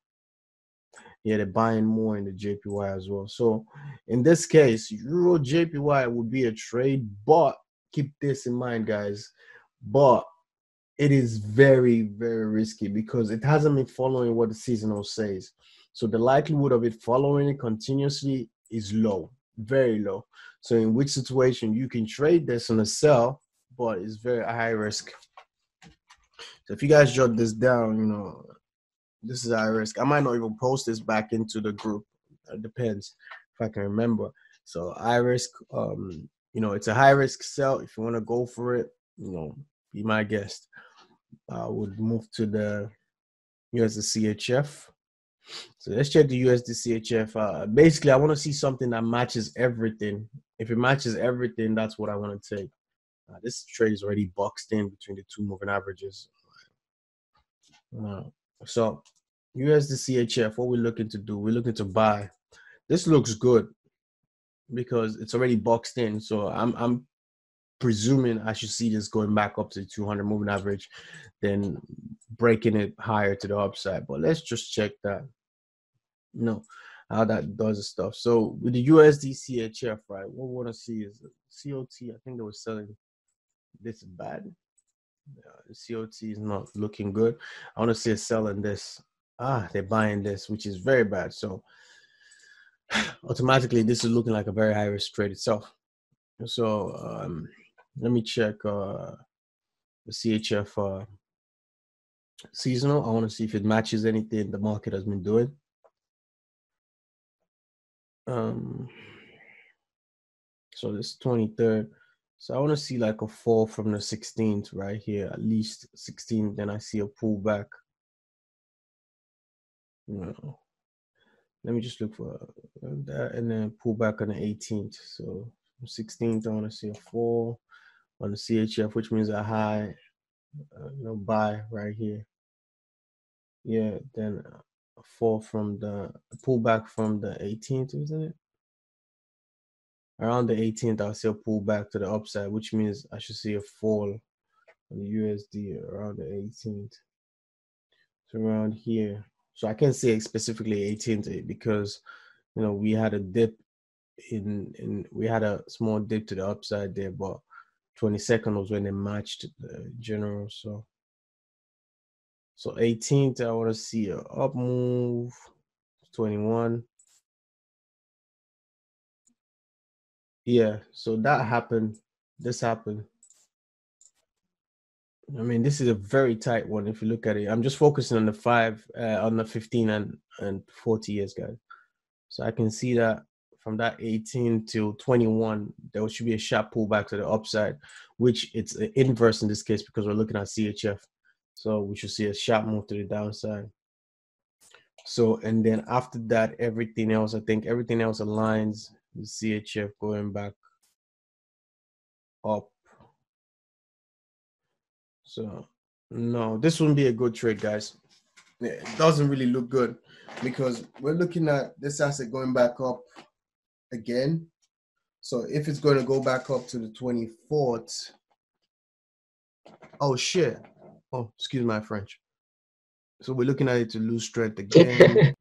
Yeah, they're buying more in the J P Y as well. So in this case, Euro J P Y would be a trade, but keep this in mind, guys. But it is very, very risky because it hasn't been following what the seasonal says. So the likelihood of it following it continuously is low, very low. So in which situation you can trade this on a sell, but it's very high risk. So if you guys jot this down, you know, this is high risk. I might not even post this back into the group. It depends if I can remember. So high risk, um, you know, it's a high risk sell. If you want to go for it, you know, be my guest. I would move to the U S D C H F. So let's check the U S D C H F. Uh, basically, I want to see something that matches everything. If it matches everything, that's what I want to take. Uh, this trade is already boxed in between the two moving averages. Uh, So U S D C H F, what we're looking to do, we're looking to buy. This looks good because it's already boxed in. So I'm, I'm presuming I should see this going back up to two hundred moving average, then breaking it higher to the upside. But let's just check that, you know, how that does the stuff. So with the U S D C H F, right, what we want to see is C O T. I think they were selling this bad. Uh, C O T is not looking good. I want to see it selling this. Ah, they're buying this, which is very bad. So automatically, this is looking like a very high risk trade itself. So um, let me check uh, the C H F uh, seasonal. I want to see if it matches anything the market has been doing. Um, so this twenty-third. So I want to see like a fall from the sixteenth right here, at least sixteenth. Then I see a pullback. No. Let me just look for that and then pullback on the eighteenth. So sixteenth, I want to see a fall on the C H F, which means a high, uh, you know, buy right here. Yeah, then a fall from the pullback from the eighteenth, isn't it? Around the eighteenth, I'll see a pullback to the upside, which means I should see a fall on the U S D around the eighteenth. So around here. So I can't say specifically eighteenth because, you know, we had a dip in, in we had a small dip to the upside there, but twenty-second was when they matched the general. So, so eighteenth, I want to see a up move, twenty-one. Yeah, so that happened. This happened. I mean, this is a very tight one if you look at it. I'm just focusing on the five, uh, on the fifteen and and forty years, guys. So I can see that from that eighteen till twenty-one, there should be a sharp pullback to the upside, which it's an inverse in this case because we're looking at C H F. So we should see a sharp move to the downside. So and then after that, everything else, I think everything else aligns. The C H F going back up. So, no, this wouldn't be a good trade, guys. It doesn't really look good because we're looking at this asset going back up again. So, if it's going to go back up to the twenty-fourth. Oh, shit. Oh, excuse my French. So, we're looking at it to lose strength again.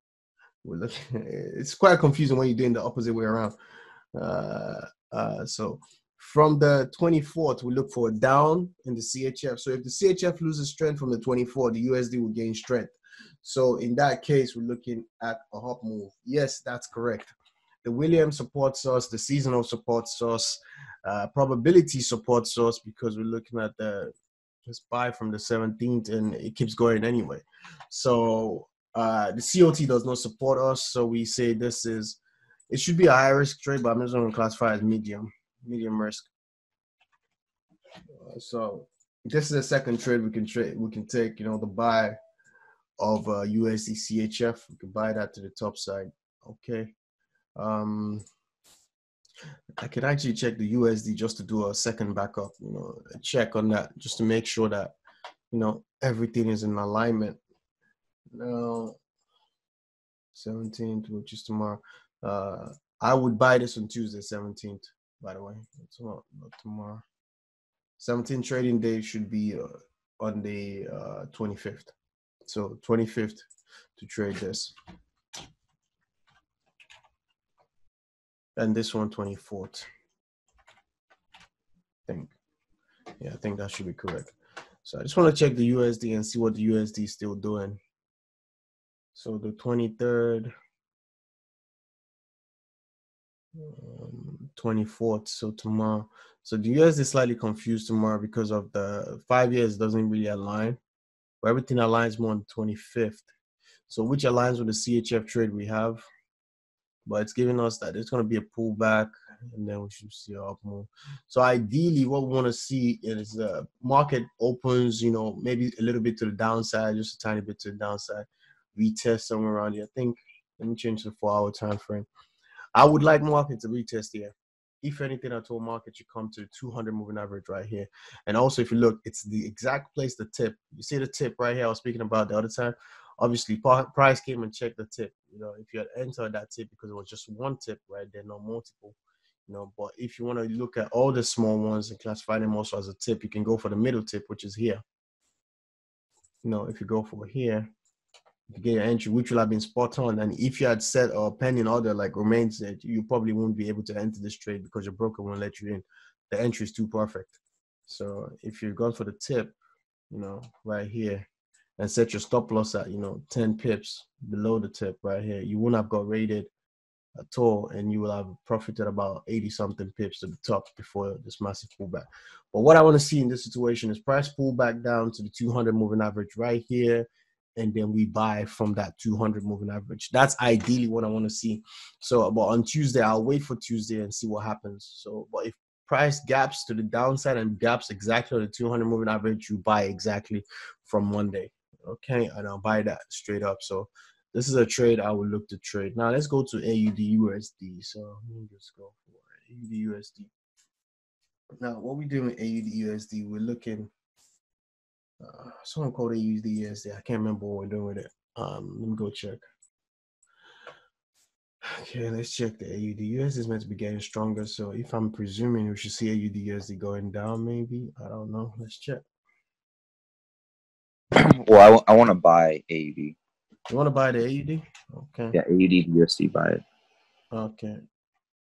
We're looking, it's quite confusing when you're doing the opposite way around. Uh, uh, so from the twenty-fourth, we look for a down in the C H F. So if the C H F loses strength from the twenty-fourth, the U S D will gain strength. So in that case, we're looking at a hop move. Yes, that's correct. The Williams supports us, the seasonal supports us, uh, probability supports us because we're looking at the just buy from the seventeenth and it keeps going anyway. So uh, the C O T does not support us. So we say this is, it should be a high risk trade, but I'm just going to classify as medium, medium risk. Uh, so this is the second trade we can trade. We can take, you know, the buy of uh, U S D C H F. We can buy that to the top side. Okay. Um, I could actually check the U S D just to do a second backup, you know, a check on that just to make sure that, you know, everything is in alignment. Now, seventeenth, which is tomorrow. Uh, I would buy this on Tuesday, seventeenth, by the way. It's not, not tomorrow. seventeenth trading day should be uh, on the uh, twenty-fifth. So twenty-fifth to trade this. And this one, twenty-fourth, I think. Yeah, I think that should be correct. So I just want to check the U S D and see what the U S D is still doing. So the twenty-third, um, twenty-fourth, so tomorrow. So the U S D is slightly confused tomorrow because of the five years doesn't really align, but everything aligns more on the twenty-fifth. So which aligns with the C H F trade we have. But it's giving us that it's going to be a pullback, and then we should see an up move. So ideally, what we want to see is the market opens, you know, maybe a little bit to the downside, just a tiny bit to the downside. Retest somewhere around here. I think, let me change the four-hour time frame. I would like market to retest here. If anything, I told market should come to the two hundred moving average right here. And also, if you look, it's the exact place, the tip. You see the tip right here I was speaking about the other time. Obviously, price came and checked the tip. You know, if you had entered that tip because it was just one tip, right, there are no multiple. You know, but if you want to look at all the small ones and classify them also as a tip, you can go for the middle tip, which is here. You know, if you go for here, you get your entry, which will have been spot on. And if you had set or pending order, like Romain said, you probably won't be able to enter this trade because your broker won't let you in. The entry is too perfect. So if you've gone for the tip, you know, right here, and set your stop loss at, you know, ten pips below the tip right here, you wouldn't have got rated at all, and you will have profited about eighty something pips to the top before this massive pullback. But what I want to see in this situation is price pull back down to the two hundred moving average right here, and then we buy from that two hundred moving average. That's ideally what I want to see. So, but on Tuesday, I'll wait for Tuesday and see what happens. So, but if price gaps to the downside and gaps exactly on the two hundred moving average, you buy exactly from Monday. Okay, and I'll buy that straight up. So this is a trade I would look to trade. Now let's go to A U D U S D. So let me just go for A U D U S D. Now what we do with A U D U S D, we're looking, uh, someone called A U D U S D. I can't remember what we're doing with it. Um, let me go check. Okay, let's check the A U D U S D is meant to be getting stronger. So if I'm presuming, we should see A U D U S D going down maybe. I don't know. Let's check. Well, I, I want to buy A U D. You want to buy the A U D? Okay. Yeah, A U D U S D, buy it. Okay.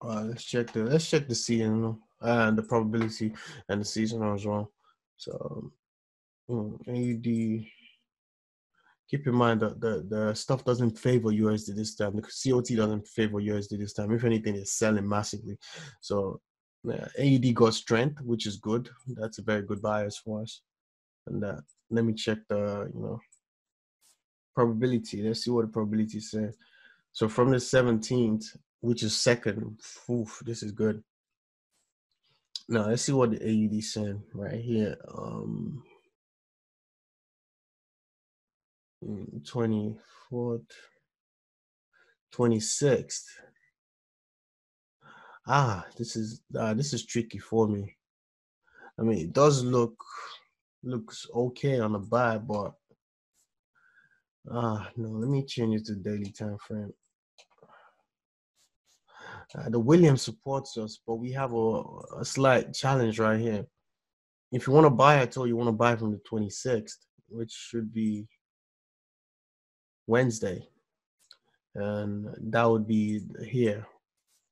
All right, let's check the let's check the seasonal and the probability and the seasonal as well. So um, A U D. Keep in mind that the the stuff doesn't favor U S D this time. The C O T doesn't favor U S D this time. If anything, it's selling massively. So yeah, A U D got strength, which is good. That's a very good bias for us. And that. Uh, Let me check the, you know, probability. Let's see what the probability says. So from the seventeenth, which is second, oof, this is good. Now let's see what the A U D is saying right here. Um, twenty-fourth, twenty-sixth. Ah, this is uh, this is tricky for me. I mean, it does look. Looks okay on the buy, but ah uh, no. Let me change it to daily time frame. Uh, the Williams supports us, but we have a, a slight challenge right here. If you want to buy, I told you, you want to buy from the twenty-sixth, which should be Wednesday, and that would be here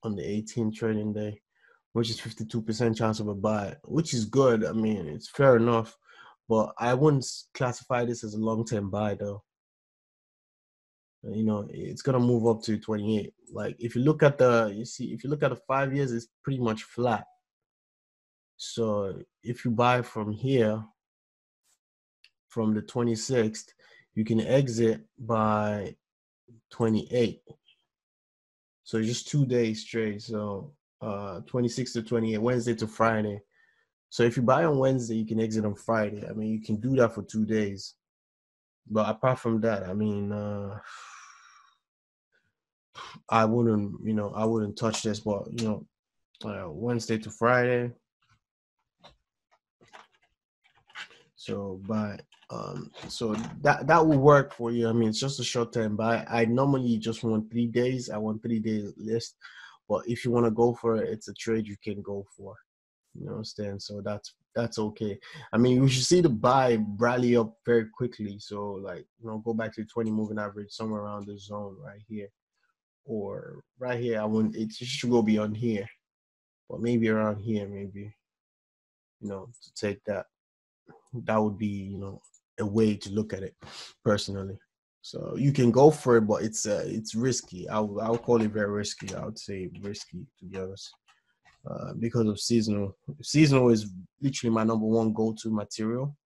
on the eighteenth trading day, which is fifty-two percent chance of a buy, which is good. I mean, it's fair enough. But I wouldn't classify this as a long-term buy, though. you know, it's gonna move up to twenty-eight. Like if you look at the, you see, if you look at the five years, it's pretty much flat. So if you buy from here, from the twenty-sixth, you can exit by twenty-eight. So just two days straight. So uh, twenty-six to twenty-eight, Wednesday to Friday. So if you buy on Wednesday, you can exit on Friday. I mean, you can do that for two days. But apart from that, I mean, uh, I wouldn't, you know, I wouldn't touch this. But, you know, uh, Wednesday to Friday. So buy, um, so that that will work for you. I mean, it's just a short term buy. I normally just want three days. I want three days list. But if you want to go for it, it's a trade you can go for. You know what I'm saying? So that's that's okay. I mean, we should see the buy rally up very quickly. So like, you know, go back to the twenty moving average somewhere around the zone right here, or right here. I wouldn't. It should go beyond here, but maybe around here, maybe. You know, to take that. That would be, you know, a way to look at it personally. So you can go for it, but it's uh, it's risky. I would I would call it very risky. I would say risky, to be honest. Uh, because of seasonal. Seasonal is literally my number one go-to material.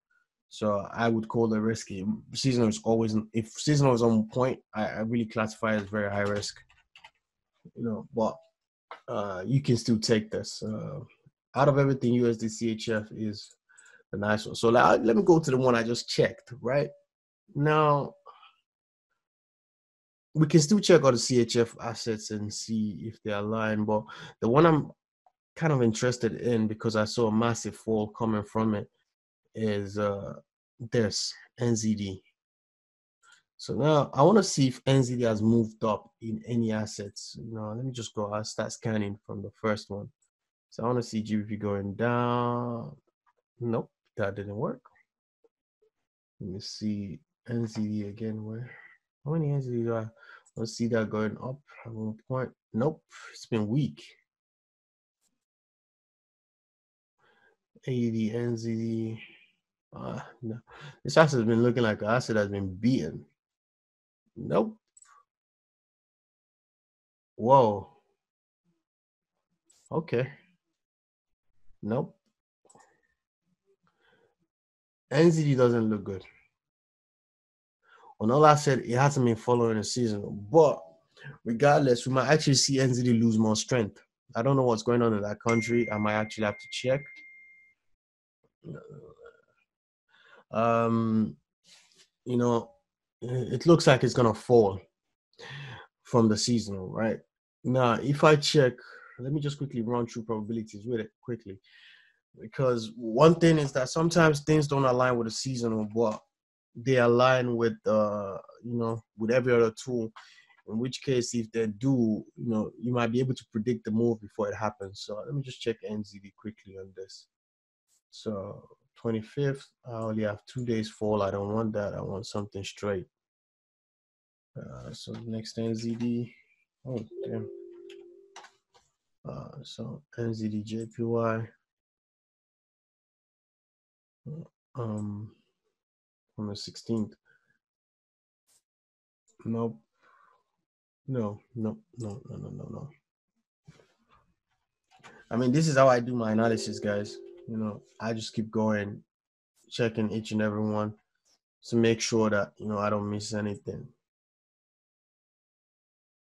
So I would call it risky. Seasonal is always, if seasonal is on point, I, I really classify it as very high risk. You know, but uh, you can still take this. Uh, out of everything, U S D C H F is a nice one. So like, let me go to the one I just checked, right? Now, we can still check all the C H F assets and see if they align, but the one I'm kind of interested in, because I saw a massive fall coming from it, is uh, this N Z D. So now I want to see if N Z D has moved up in any assets. You know, let me just go. I'll start scanning from the first one. So I want to see G B P going down. Nope, that didn't work. Let me see N Z D again. Where? How many N Z D do I? Let's see that going up at one point. Nope, it's been weak. A U D N Z D. Uh, no. This asset has been looking like an asset has been beaten. Nope. Whoa. Okay. Nope. N Z D doesn't look good. On all asset, it hasn't been following the seasonal, but regardless, we might actually see N Z D lose more strength. I don't know what's going on in that country. I might actually have to check. Um, you know, it looks like it's gonna fall from the seasonal, right? Now, if I check, let me just quickly run through probabilities with it quickly, because one thing is that sometimes things don't align with the seasonal, but they align with uh, you know, with every other tool. In which case, if they do, you know, you might be able to predict the move before it happens. So let me just check N Z D quickly on this. So twenty-fifth, I only have two days fall. I don't want that. I want something straight. Uh, so next N Z D. Oh, damn. Uh, so N Z D J P Y. Um, on the sixteenth. Nope. No, no, no, no, no, no, no. I mean, this is how I do my analysis, guys. You know, I just keep going, checking each and every one to make sure that, you know, I don't miss anything.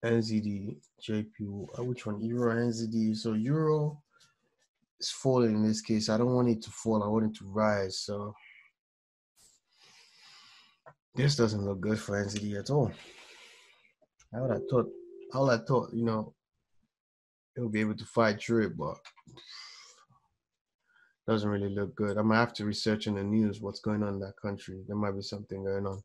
N Z D J P Y, which one? Euro N Z D. So Euro is falling in this case. I don't want it to fall. I want it to rise. So this doesn't look good for N Z D at all. I would have thought, I would have thought, you know, it'll be able to fight through it, but doesn't really look good. I might have to research in the news what's going on in that country. There might be something going on.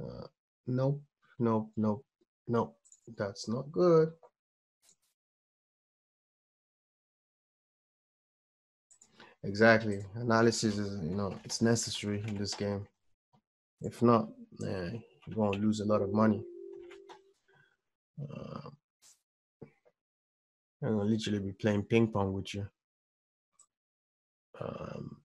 Uh, nope, nope, nope, nope. That's not good. Exactly. Analysis is, you know, it's necessary in this game. If not, eh, you're going to lose a lot of money. Uh, I'm going to literally be playing ping pong with you. Um,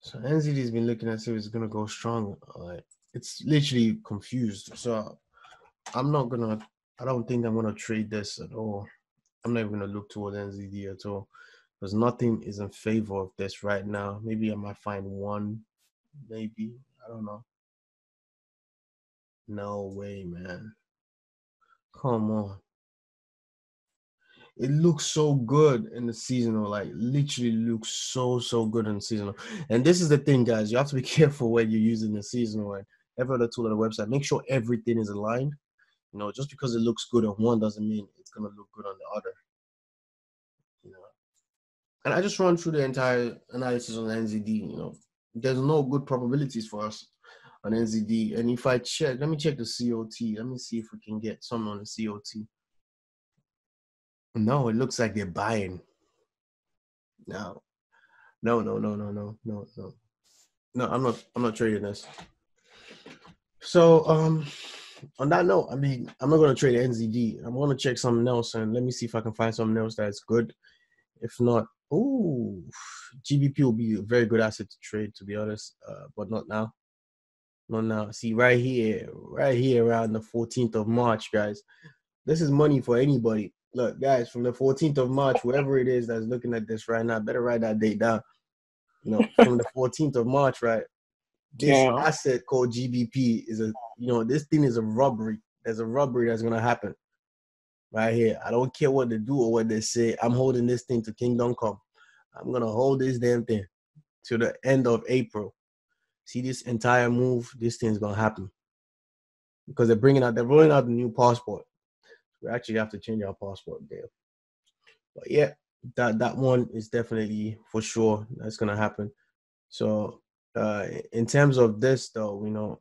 so N Z D has been looking at see if it's gonna go strong. All right, it's literally confused. So I'm not gonna, I don't think I'm gonna trade this at all. I'm not even gonna look toward N Z D at all, because nothing is in favor of this right now. Maybe I might find one, maybe, I don't know. No way, man. Come on. It looks so good in the seasonal, like literally looks so, so good in the seasonal. And this is the thing, guys, you have to be careful when you're using the seasonal and every other tool on the website. Make sure everything is aligned. You know, just because it looks good on one doesn't mean it's gonna look good on the other. You know, and I just run through the entire analysis on N Z D. You know, there's no good probabilities for us on N Z D. And if I check, let me check the C O T. Let me see if we can get some on the C O T. No, it looks like they're buying. No, no, no, no, no, no, no, no. No, I'm not. I'm not trading this. So, um, on that note, I mean, I'm not gonna trade N Z D. I'm gonna check something else, and let me see if I can find something else that's good. If not, ooh, G B P will be a very good asset to trade, to be honest. Uh, but not now. Not now. See, right here, right here, around the fourteenth of March, guys. This is money for anybody. Look, guys, from the fourteenth of March, whoever it is that's looking at this right now, better write that date down. You know, from the fourteenth of March, right? This yeah. asset called G B P is a, you know, this thing is a robbery. There's a robbery that's going to happen right here. I don't care what they do or what they say. I'm holding this thing to kingdom come. I'm going to hold this damn thing to the end of April. See this entire move? This thing's going to happen. Because they're bringing out, they're rolling out the new passport. We actually have to change our passport there. But yeah, that, that one is definitely for sure. That's going to happen. So uh, in terms of this, though, you know,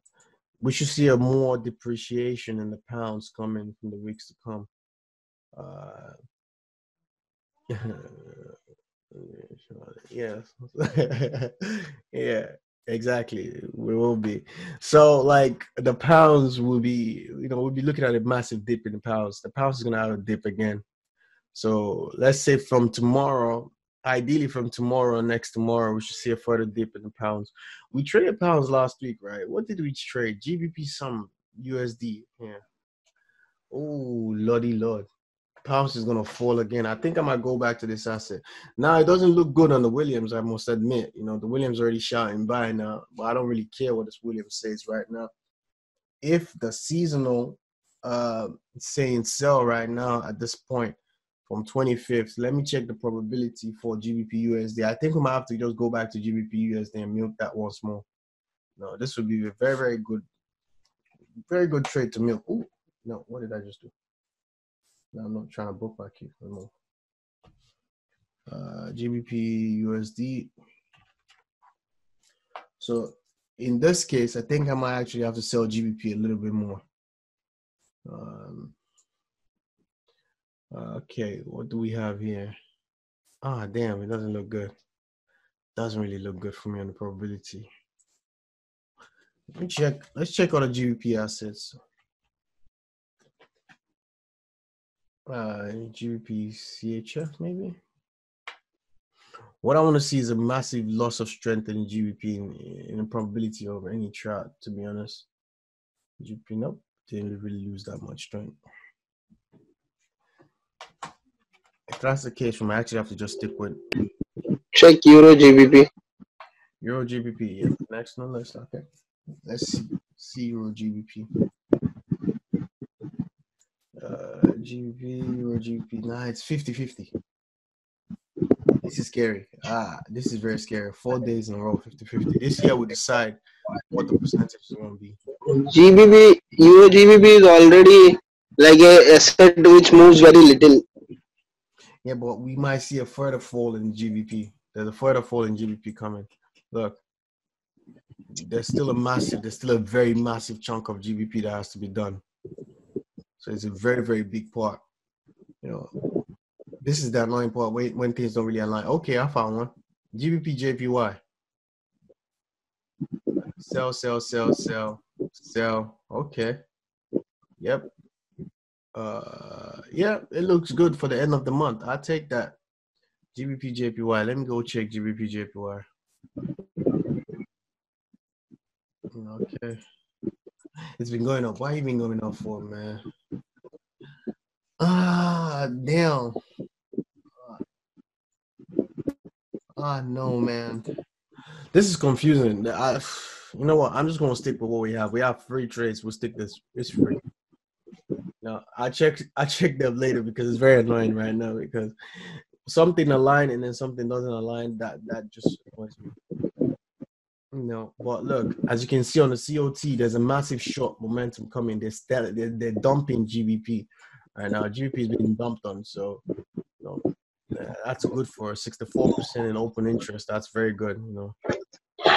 we should see a more depreciation in the pounds coming from the weeks to come. Uh, yes. Yeah, exactly. We will be. So like the pounds will be, you know, we'll be looking at a massive dip in the pounds. The pounds is going to have a dip again. So let's say from tomorrow, ideally from tomorrow, next tomorrow, we should see a further dip in the pounds. We traded pounds last week, right? What did we trade? G B P, some U S D. Yeah. Oh, Lordy Lord. Pounds is going to fall again. I think I might go back to this asset. Now, it doesn't look good on the Williams, I must admit. You know, the Williams already shouting by now, but I don't really care what this Williams says right now. If the seasonal uh, saying sell right now at this point from twenty-fifth, let me check the probability for G B P U S D. I think we might have to just go back to G B P U S D and milk that once more. No, this would be a very, very good, very good trade to milk. Ooh, no, what did I just do? I'm not trying to book back here anymore. Uh, G B P U S D. So in this case, I think I might actually have to sell G B P a little bit more. Um, okay, what do we have here? Ah, damn, it doesn't look good. Doesn't really look good for me on the probability. Let me check. Let's check all the G B P assets. Uh, G B P C H F maybe. What I want to see is a massive loss of strength in G B P in, in the probability over any chart, to be honest. G B P, nope, didn't really lose that much strength. If that's the case, we might actually have to just stick with. Check EUROGBP. EUROGBP, yeah. Next on the list, okay. Let's see, see EUROGBP. Uh, G B P or G B P, nah, it's fifty fifty. This is scary. Ah, this is very scary. Four days in a row, fifty fifty. This year we decide what the percentage is going to be. G B P, E U R J P Y is already like a asset which moves very little. Yeah, but we might see a further fall in G B P. There's a further fall in G B P coming. Look, there's still a massive, there's still a very massive chunk of G B P that has to be done. So it's a very, very big part. You know, this is the annoying part when, when things don't really align. Okay, I found one. G B P J P Y. Sell, sell, sell, sell, sell. Okay. Yep. Uh, yeah, it looks good for the end of the month. I'll take that. G B P J P Y. Let me go check G B P J P Y. Okay. It's been going up. Why have you been going up for, man? Ah, damn. Ah, no, man. This is confusing. I, you know what? I'm just going to stick with what we have. We have free trades. We'll stick this. It's free. No, I check, I check them later because it's very annoying right now because something align and then something doesn't align. That, that just annoys me. No, but look, as you can see on the C O T, there's a massive short momentum coming. They're, they're, they're dumping G B P right now. G B P is being dumped on, so you know, that's good for sixty-four percent in open interest. That's very good, you know.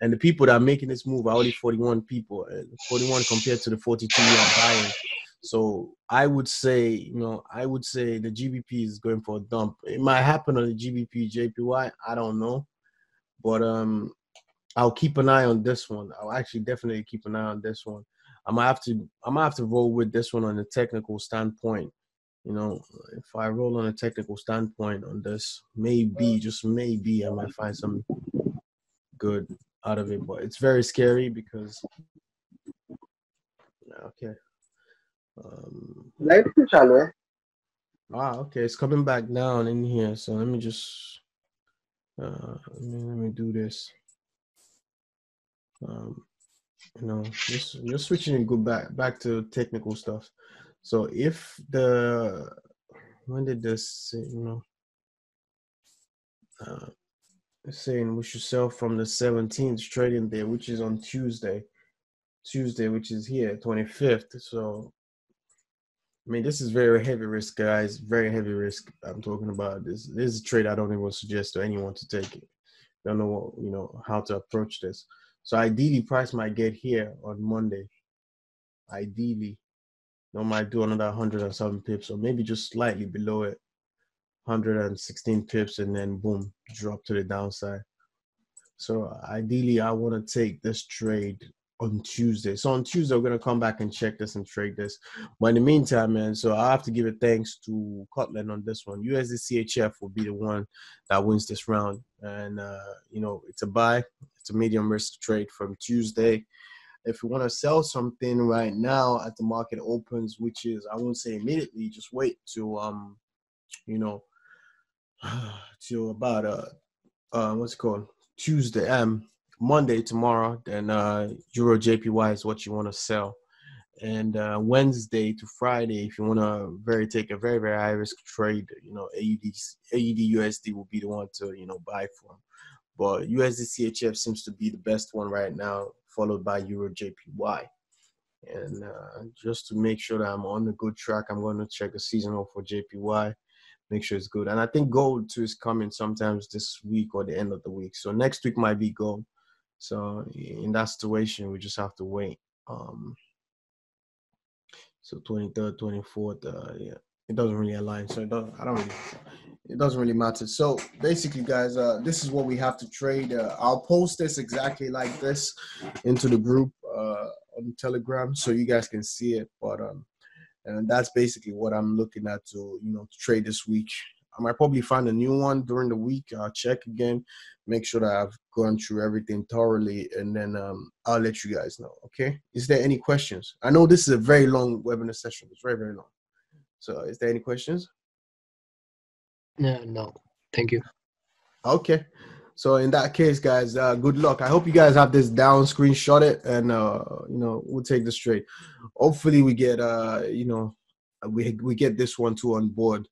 And the people that are making this move are only forty-one people, forty-one compared to the forty-two you are buying. So I would say, you know, I would say the G B P is going for a dump. It might happen on the G B P J P Y. I don't know, but um. I'll keep an eye on this one. I'll actually definitely keep an eye on this one. I might have to, I might have to roll with this one on a technical standpoint. You know, if I roll on a technical standpoint on this, maybe, just maybe I might find something good out of it. But it's very scary because, okay. Um, ah, okay, it's coming back down in here. So let me just, uh, let me, let me do this. Um, you know, just just switching and go back back to technical stuff. So if the when did this you know uh, saying we should sell from the seventeenth trading day, which is on Tuesday, Tuesday, which is here twenty-fifth. So I mean, this is very heavy risk, guys. Very heavy risk. I'm talking about this. This is a trade I don't even suggest to anyone to take it. Don't know what you know how to approach this. So ideally, price might get here on Monday. Ideally, you know, might do another one hundred and seven pips, or maybe just slightly below it, one hundred sixteen pips, and then boom, drop to the downside. So ideally, I want to take this trade on Tuesday. So on Tuesday, we're gonna come back and check this and trade this. But in the meantime, man, so I have to give it thanks to Cortland on this one. U S D C H F will be the one that wins this round, and uh, you know, it's a buy. It's a medium risk trade from Tuesday. If you want to sell something right now at the market opens, which is, I won't say immediately, just wait till um you know till about uh, uh what's it called Tuesday um Monday tomorrow, then uh EURJPY is what you want to sell, and uh Wednesday to Friday if you want to very take a very very high risk trade, you know, A U D U S D will be the one to you know buy for. But U S D C H F seems to be the best one right now, followed by EURJPY. And uh, just to make sure that I'm on the good track, I'm going to check a seasonal for J P Y, make sure it's good. And I think gold too is coming sometimes this week or the end of the week. So next week might be gold. So in that situation, we just have to wait. Um, so twenty-third, twenty-fourth, uh, yeah. It doesn't really align, so it doesn't. I don't. Really, it doesn't really matter. So basically, guys, uh, this is what we have to trade. Uh, I'll post this exactly like this into the group uh, on Telegram, so you guys can see it. But um, and that's basically what I'm looking at to you know to trade this week. I might probably find a new one during the week. I'll check again, make sure that I've gone through everything thoroughly, and then um, I'll let you guys know. Okay? Is there any questions? I know this is a very long webinar session. It's very very long. So is there any questions? No, no. Thank you. Okay. So in that case, guys, uh, good luck. I hope you guys have this down, screenshot it, and, uh, you know, we'll take this trade. Hopefully we get, uh, you know, we, we get this one too on board.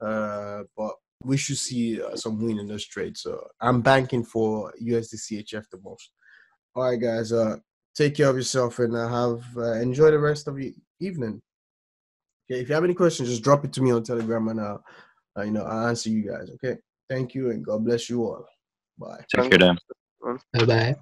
Uh, but we should see uh, some win in this trade. So I'm banking for U S D C H F the most. All right, guys. Uh, take care of yourself and uh, have uh, enjoy the rest of your evening. Okay, if you have any questions, just drop it to me on Telegram, and I'll, uh, you know, I'll answer you guys. Okay, thank you, and God bless you all. Bye. Take care, Dan. Bye bye.